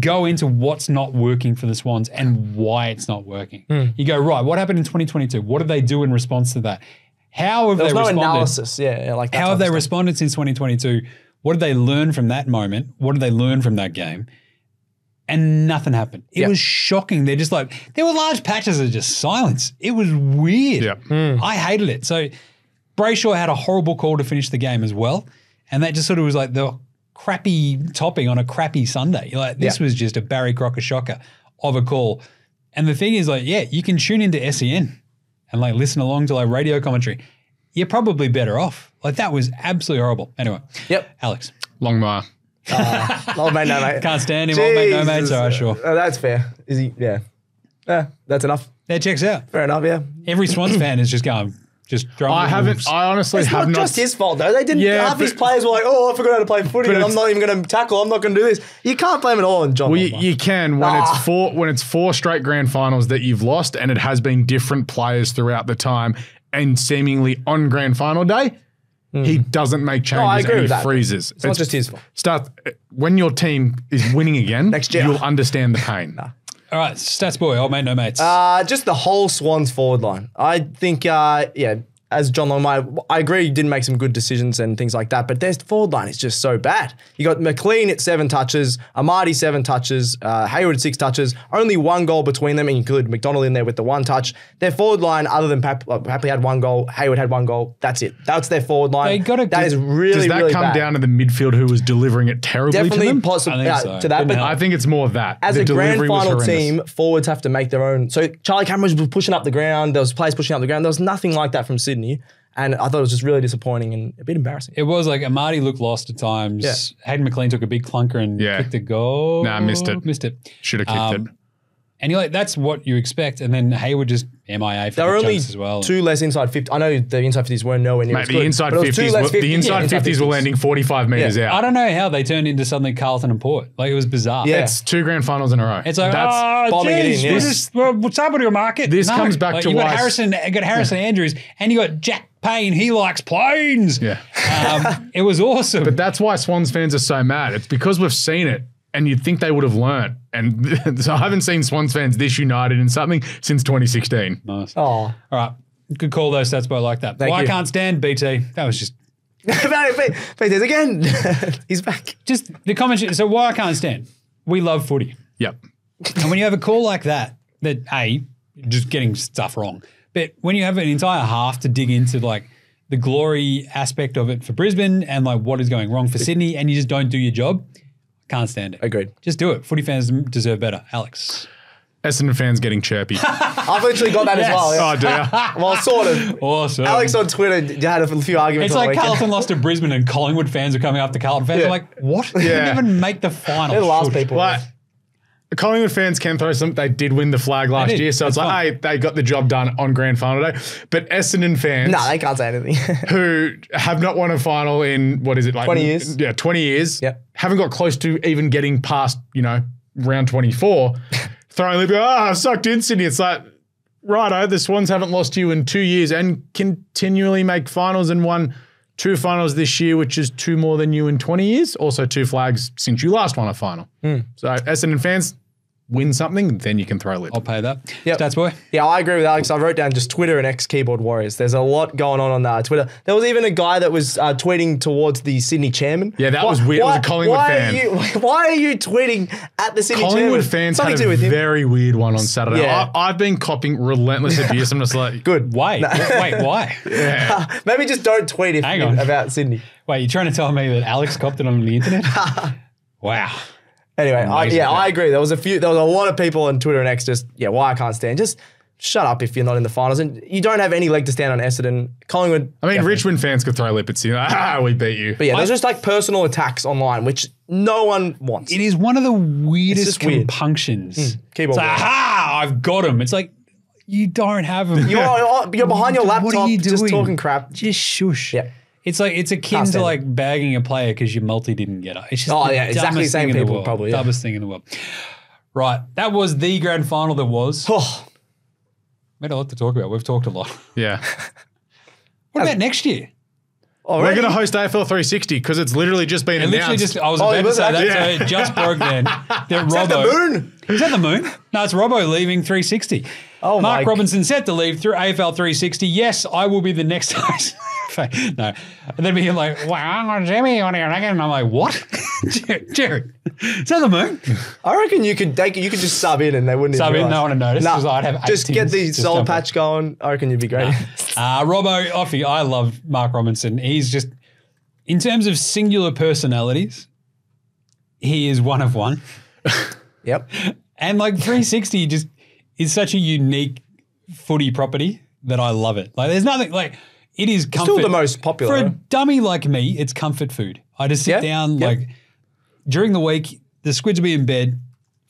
go into what's not working for the Swans and why it's not working. You go, right, what happened in 2022? What did they do in response to that? How have they responded? There was no analysis, like that. How have they responded since 2022? What did they learn from that moment? What did they learn from that game? And nothing happened. It was shocking. They're just like, there were large patches of just silence. It was weird. Yeah. I hated it. So Brayshaw had a horrible call to finish the game as well, and that just sort of was like the crappy topping on a crappy Sunday. You're like, this was just a Barry Crocker shocker of a call. And the thing is, like, you can tune into SEN and like listen along to like radio commentary, you're probably better off. Like, that was absolutely horrible. Anyway, Alex Longmire, old mate, no mate, can't stand him. Old mate, no mate. So sure, that's fair. Is he? Yeah, that's enough. That checks out. Fair enough. Yeah. Every Swans fan is just going, just throwing. I honestly have not. It's not just his fault though. They didn't. Half his players were like, oh, I forgot how to play footy, and I'm not even going to tackle. I'm not going to do this. You can't blame it all on John. Well, you can when it's four straight grand finals that you've lost, and it has been different players throughout the time, and seemingly on grand final day, he doesn't make changes. No, I agree and he freezes. It's not just his fault. When your team is winning again next year, you'll understand the pain. All right, stats boy, old mate, no mates. Just the whole Swans forward line. I think, as John Longmire, I agree, he didn't make some good decisions and things like that, but their forward line is just so bad. You got McLean at 7 touches, Amati 7 touches, Hayward 6 touches, only 1 goal between them, and you include McDonald in there with the 1 touch. Their forward line, other than Papley had 1 goal, Hayward had 1 goal, that's it. That's their forward line. That is really, really bad. Does that come down to the midfield who was delivering it terribly to them? Definitely possible to that. But I think it's more that. As a grand final team, forwards have to make their own. So Charlie Cameron was pushing up the ground, there was players pushing up the ground, there was nothing like that from Sydney, and I thought it was just really disappointing and a bit embarrassing. It was like Amati looked lost at times. Yeah. Hayden McLean took a big clunker and kicked a goal. Nah, missed it. Should have kicked it. And you're like, that's what you expect. And then Hayward just MIA for the chunks as well. There were only 2 less inside 50. I know the inside 50s weren't nowhere near as good. The inside 50s were landing 45 metres out. I don't know how they turned into suddenly Carlton and Port. Like, it was bizarre. Yeah. It's 2 grand finals in a row. It's like, bombing it in. What's up with your market? This comes back to why. You got Harris Andrews, and you got Jack Payne. He likes planes. Yeah. It was awesome. But that's why Swans fans are so mad. It's because we've seen it. And you'd think they would have learned. And so I haven't seen Swans fans this united in something since 2016. Nice. Oh. All right. Good call, though, stats boy, like that. Well, I can't stand BT. That was just. BT's again. He's back. Just the comment. So, why I can't stand? We love footy. Yep. And when you have a call like that, just getting stuff wrong. But when you have an entire half to dig into, like, the glory aspect of it for Brisbane and, like, what is going wrong for Sydney, and you just don't do your job. Can't stand it. Agreed. Just do it. Footy fans deserve better. Alex. Essendon fans getting chirpy. I've literally got that as well. Oh, dear. Well, sort of. Awesome. Alex on Twitter had a few arguments. It's like Carlton lost to Brisbane and Collingwood fans are coming after Carlton fans. I'm like, what? They didn't even make the final. They're the last people. Like, Collingwood fans can throw some. They did win the flag last year, so it's like, hey, they got the job done on grand final day. But Essendon fans, they can't say anything. Who have not won a final in what is it, like 20 years? Yeah, 20 years. Yep. Haven't got close to even getting past round 24. Throwing a little bit, sucked in Sydney. It's like, righto, the Swans haven't lost to you in 2 years and continually make finals and won 2 finals this year, which is 2 more than you in 20 years. Also 2 flags since you last won a final. So Essendon fans. win something, then you can throw lip. I'll pay that. Yep. Stats boy. Yeah, I agree with Alex. I wrote down just Twitter and ex-keyboard warriors. There's a lot going on Twitter. There was even a guy that was tweeting towards the Sydney chairman. Yeah, that was weird. It was a Collingwood fan. Why are you tweeting at the Sydney Collingwood chairman? Collingwood fans had a very weird one on Saturday. Yeah. I've been copying relentless abuse. I'm just like, good. Wait, why? Yeah. Maybe just don't tweet about Sydney. Wait, you're trying to tell me that Alex copped it on the internet? Wow. Anyway, I agree. There was a lot of people on Twitter and X just, why I can't stand. Just shut up if you're not in the finals. And you don't have any leg to stand on Essendon. Collingwood. I mean, definitely. Richmond fans could throw lippets in. We beat you. But yeah, there's just like personal attacks online, which no one wants. It is one of the weirdest compunctions. Weird. Keyboard. It's like, aha, I've got him. It's like, you don't have him. You're behind your laptop. What are you doing? Just talking crap. Just shush. Yeah. It's like it's akin to like bagging a player because your multi didn't get her. It's just exactly the same people probably. Dumbest thing in the world. Right, that was the grand final. That was. Oh. We had a lot to talk about. We've talked a lot. Yeah. What about next year? We're going to host AFL 360 because it's literally just been announced. I was about to say that. Yeah. So it just broke then. Robbo, is that the moon? Is that the moon? No, it's Robbo leaving 360. Oh, Mark Robinson set to leave through AFL 360. Yes, I will be the next host. No. And then be like, wow, well, Jimmy, you want to go again? And I'm like, what? Jerry, is that the moon? I reckon you could just sub in and they wouldn't even realize. No one would notice because I'd have 8 just get the soul patch going. I reckon you'd be great. Nah. Robbo, Offie, I love Mark Robinson. He's just, in terms of singular personalities, he is one of one. Yep. And like 360 just is such a unique footy property that I love it. Like there's nothing like... It is comfort. Still the most popular. For a dummy like me, it's comfort food. I just sit down like during the week, the squids will be in bed,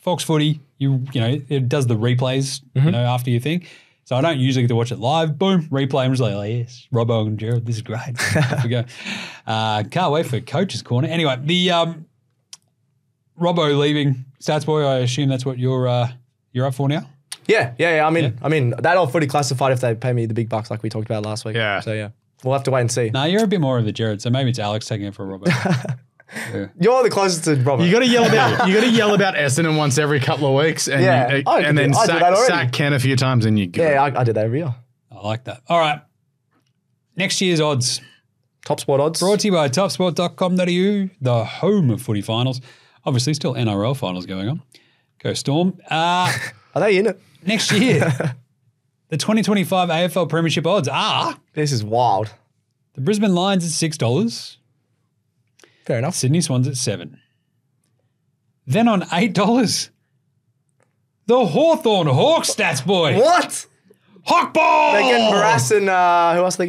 Fox Footy, you know, it does the replays, you know, after your thing. So I don't usually get to watch it live. Boom, replay. I'm just like, oh, yes, Robbo and Gerald, this is great. Off we go. Can't wait for Coach's Corner. Anyway, the Robbo leaving Stats Boy, I assume that's what you're up for now? Yeah. I mean, that old footy classified if they pay me the big bucks like we talked about last week. Yeah. So, yeah, we'll have to wait and see. No, you're a bit more of the Jared, so maybe it's Alex taking it for Robert. Yeah. You're the closest to Robert. You got to yell about Essendon once every couple of weeks and, then sack Ken a few times and you go. Yeah, I did that every year. I like that. All right. Next year's odds. Top Sport odds. Brought to you by topsport.com.au, the home of footy finals. Obviously, still NRL finals going on. Go Storm. Are they in it? Next year, the 2025 AFL Premiership odds are... This is wild. The Brisbane Lions at $6. Fair enough. Sydney Swans at $7. Then on $8, the Hawthorn Hawks, Stats Boy. What? Hawk ball! They're getting Morass and who else are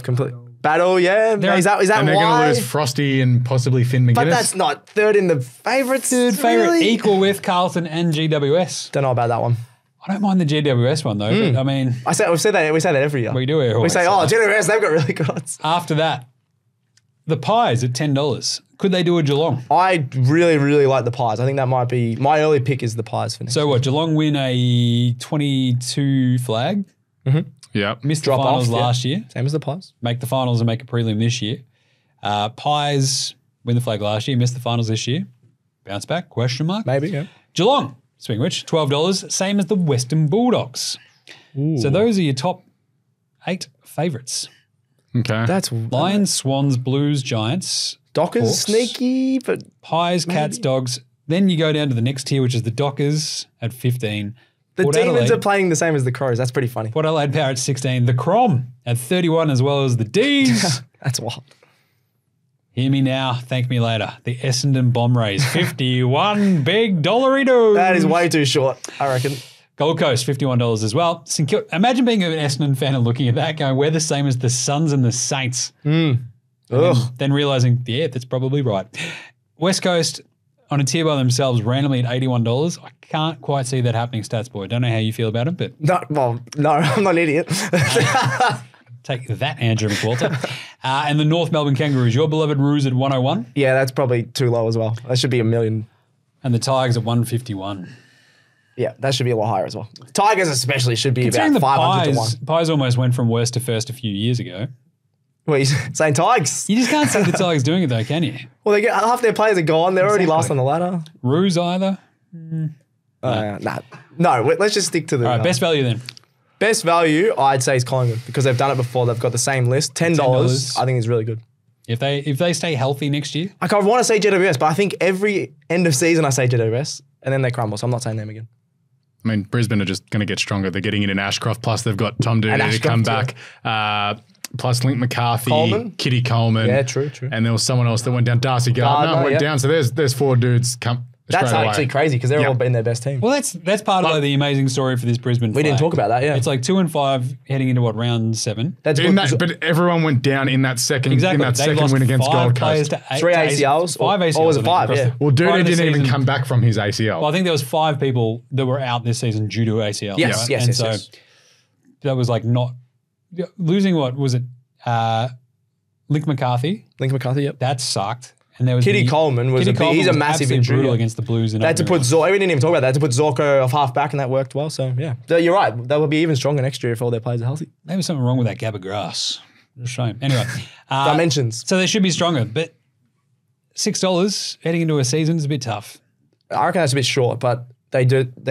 they getting? Battle, yeah. Is that and they're going to lose Frosty and possibly Finn McGuinness. But that's not third in the favourites. Third favourite, equal with Carlton and GWS. Don't know about that one. I don't mind the GWS one though. But I mean, we say that every year. We do. We say, oh, GWS, they've got really good odds. After that, the Pies at $10. Could they do a Geelong? I really, really like the Pies. I think that might be my early pick is the Pies for next. So what? Geelong win a 22 flag. Mm-hmm. Yeah, missed the finals last year. Same as the Pies. Make the finals and make a prelim this year. Pies win the flag last year, missed the finals this year. Bounce back, question mark. Maybe, yeah. Geelong, speaking of which, $12, same as the Western Bulldogs. Ooh. So those are your top 8 favourites. Okay. That's Lions, Swans, Blues, Giants. Dockers, Hawks, sneaky, but Pies, maybe. Cats, Dogs. Then you go down to the next tier, which is the Dockers at 15. The Port Demons Adelaide are playing the same as the Crows. That's pretty funny. Port Adelaide Power at 16. The Crom at 31, as well as the Ds. That's wild. Hear me now, thank me later. The Essendon Bomb Rays, 51 big dollary dudes. That is way too short, I reckon. Gold Coast, $51 as well. Imagine being an Essendon fan and looking at that going, we're the same as the Suns and the Saints. Mm. Then realising, yeah, that's probably right. West Coast... on a tier by themselves, randomly at $81. I can't quite see that happening, Stats Boy. Don't know how you feel about it, but... No, I'm not an idiot. Take that, Andrew McWalter. And the North Melbourne Kangaroos, your beloved Roos at 101. Yeah, that's probably too low as well. That should be $1 million. And the Tigers at 151. Yeah, that should be a lot higher as well. Tigers especially should be about 500 to 1. Pies almost went from worst to first a few years ago. What, you're saying Tigers? You just can't see the Tigers doing it though, can you? Well, half their players are gone. They're already last on the ladder. Roos either. No, let's just stick to the... All right, best value then. Best value, I'd say, is Collingwood because they've done it before. They've got the same list. $10, I think is really good. If they stay healthy next year? Like, I want to say JWS, but I think every end of season I say JWS and then they crumble, so I'm not saying them again. I mean, Brisbane are just going to get stronger. They're getting in an Ashcroft, plus they've got Tom Doody to come back. Plus Link McCarthy, Coleman. Kitty Coleman. Yeah, true. And there was someone else that went down. Darcy Gardner went down. So there's four dudes come That's actually crazy because they're all been their best team. Well, that's part of the amazing story for this Brisbane flag. We didn't talk about that, yeah. It's like 2 and 5 heading into, what, round 7? That's good. But everyone went down in that second win against Gold Coast. 3 ACLs. 5 ACLs. Or was it 5, yeah. Well, Doody didn't even come back from his ACL. Well, I think there was 5 people that were out this season due to ACL. Yes. That was like not... Losing what was it? Link McCarthy. Link McCarthy. Yep. That sucked. And there was Kitty Coleman. He's a massive injury. Brutal against the Blues. They had to put Zorko. We didn't even talk about that. To put Zorko off half back, and that worked well. So yeah, you're right. That would be even stronger next year if all their players are healthy. Maybe something wrong with that Gabba grass. It's a shame. Anyway, dimensions. So they should be stronger, but $6 heading into a season is a bit tough. I reckon that's a bit short, but they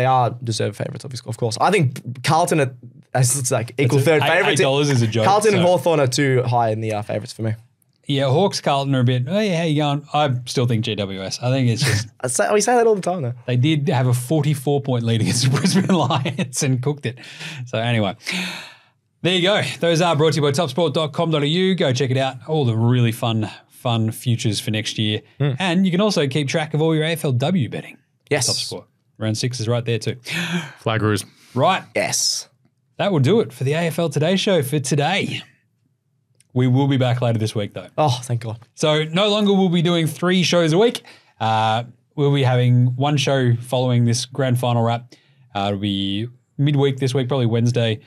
are deserved favourites, of course. I think Carlton are. It's like equal third favourites. $8 is a joke. Carlton and Hawthorn are too high in the favourites for me. Yeah, Hawks, Carlton are a bit, oh yeah, how you going? I still think GWS. I think it's just... we say that all the time though. They did have a 44-point lead against the Brisbane Lions and cooked it. So anyway, there you go. Those are brought to you by topsport.com.au. Go check it out. All the really fun futures for next year. And you can also keep track of all your AFLW betting. Yes. Top Sport. Round 6 is right there too. Flaggerers. Right. Yes. That will do it for the AFL Today Show for today. We will be back later this week, though. Oh, thank God. So no longer will we be doing 3 shows a week. We'll be having 1 show following this grand final wrap. It'll be midweek this week, probably Wednesday,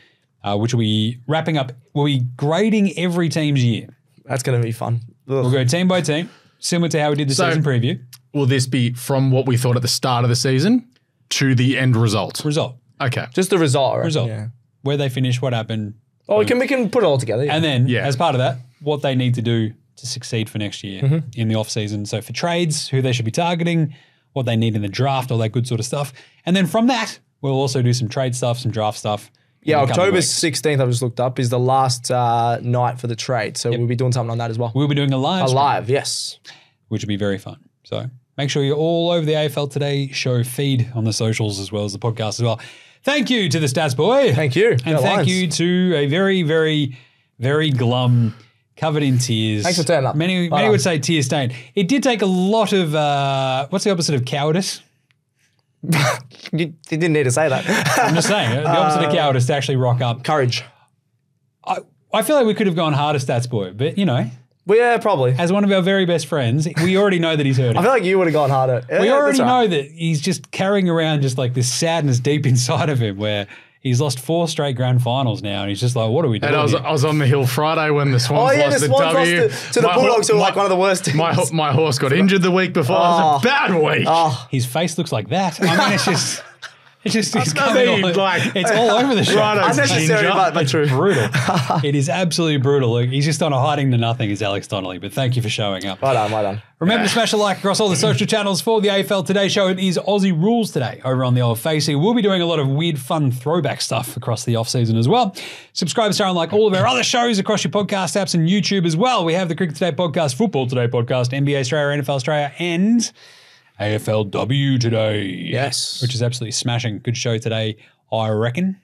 which will be wrapping up. We'll be grading every team's year. That's going to be fun. Ugh. We'll go team by team, similar to how we did the season preview. Will this be from what we thought at the start of the season to the end result? Result. Okay. Just the result. Right? Result. Yeah. Where they finish, what happened. Oh, we can put it all together. Yeah. And then, as part of that, what they need to do to succeed for next year in the off-season. So for trades, who they should be targeting, what they need in the draft, all that good sort of stuff. And then from that, we'll also do some trade stuff, some draft stuff. Yeah, October 16th, I've just looked up, is the last night for the trade. So we'll be doing something on that as well. We'll be doing a live. A live, yes. Which will be very fun. So make sure you're all over the AFL Today Show feed on the socials as well as the podcast as well. Thank you to the Stats Boy. Thank you. And thank you to a very, very, very glum, covered in tears. Thanks for turning up. Many would say tear stained. It did take a lot of, what's the opposite of cowardice? You didn't need to say that. I'm just saying, the opposite of cowardice to actually rock up. Courage. I feel like we could have gone harder, Stats Boy, but you know. Well, yeah, probably. As one of our very best friends, we already know that he's hurting. I feel like you would have gone harder. We already know that he's just carrying around just like this sadness deep inside of him where he's lost 4 straight grand finals now and he's just like, what are we doing? And I was on the hill Friday when the Swans lost the W. To the Bulldogs, who were like one of the worst teams. My horse got injured the week before. It was a bad week. His face looks like that. I mean, it's just... It's all over the shop. Unnecessary, but true. Brutal. It is absolutely brutal. Look, he's just on a hiding to nothing is Alex Donnelly, but thank you for showing up. Well done, well done. Remember to smash a like across all the social channels for the AFL Today Show. It is Aussie Rules today over on the old Facey. We'll be doing a lot of weird, fun throwback stuff across the off-season as well. Subscribe, share, and like all of our other shows across your podcast apps and YouTube as well. We have the Cricket Today podcast, Football Today podcast, NBA Australia, NFL Australia, and... AFLW today. Yes. Which is absolutely smashing. Good show today, I reckon.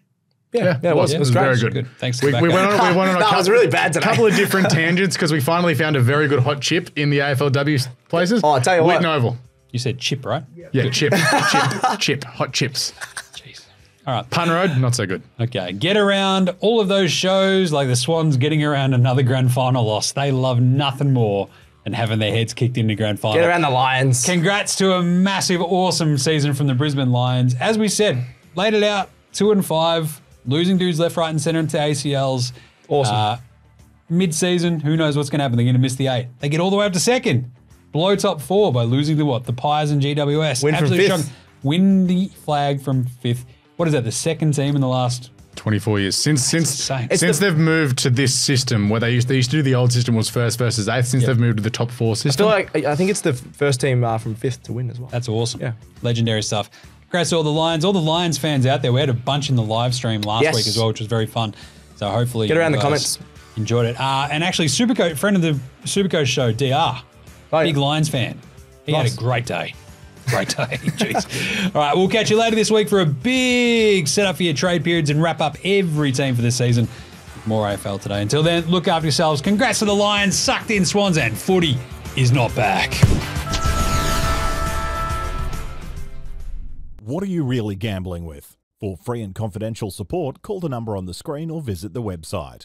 Yeah, it was great. Very good. Thanks. We went on that was really bad today. A couple of different tangents because we finally found a very good hot chip in the AFLW places. Oh, I tell you what. Witten Oval. You said chip, right? Yeah, good. chip, hot chips. Jeez. All right. Pun Road, not so good. Okay, get around all of those shows like the Swans getting around another grand final loss. They love nothing more and having their heads kicked into grand final. Get around the Lions. Congrats to a massive, awesome season from the Brisbane Lions. As we said, laid it out, 2 and 5, losing dudes left, right, and centre into ACLs. Awesome. Mid-season, who knows what's going to happen? They're going to miss the 8. They get all the way up to 2nd. Blow top 4 by losing to what? The Pies and GWS. Win from 5th. Win the flag from 5th. What is that, the 2nd team in the last 24 years since they've moved to this system where they used to do the old system was first versus eighth. Since they've moved to the top four system, I think it's the first team from fifth to win as well. That's awesome. Yeah, legendary stuff. Congrats to all the Lions fans out there. We had a bunch in the live stream last week as well, which was very fun. So hopefully get around the comments. Enjoyed it. And actually, Supercoach friend of the Supercoach show, Dr. Big Lions fan. He had a great day. Great day. Jeez. All right, we'll catch you later this week for a big setup for your trade periods and wrap up every team for this season. More AFL Today. Until then, look after yourselves. Congrats to the Lions, sucked in Swans, and footy is not back. What are you really gambling with? For free and confidential support, call the number on the screen or visit the website.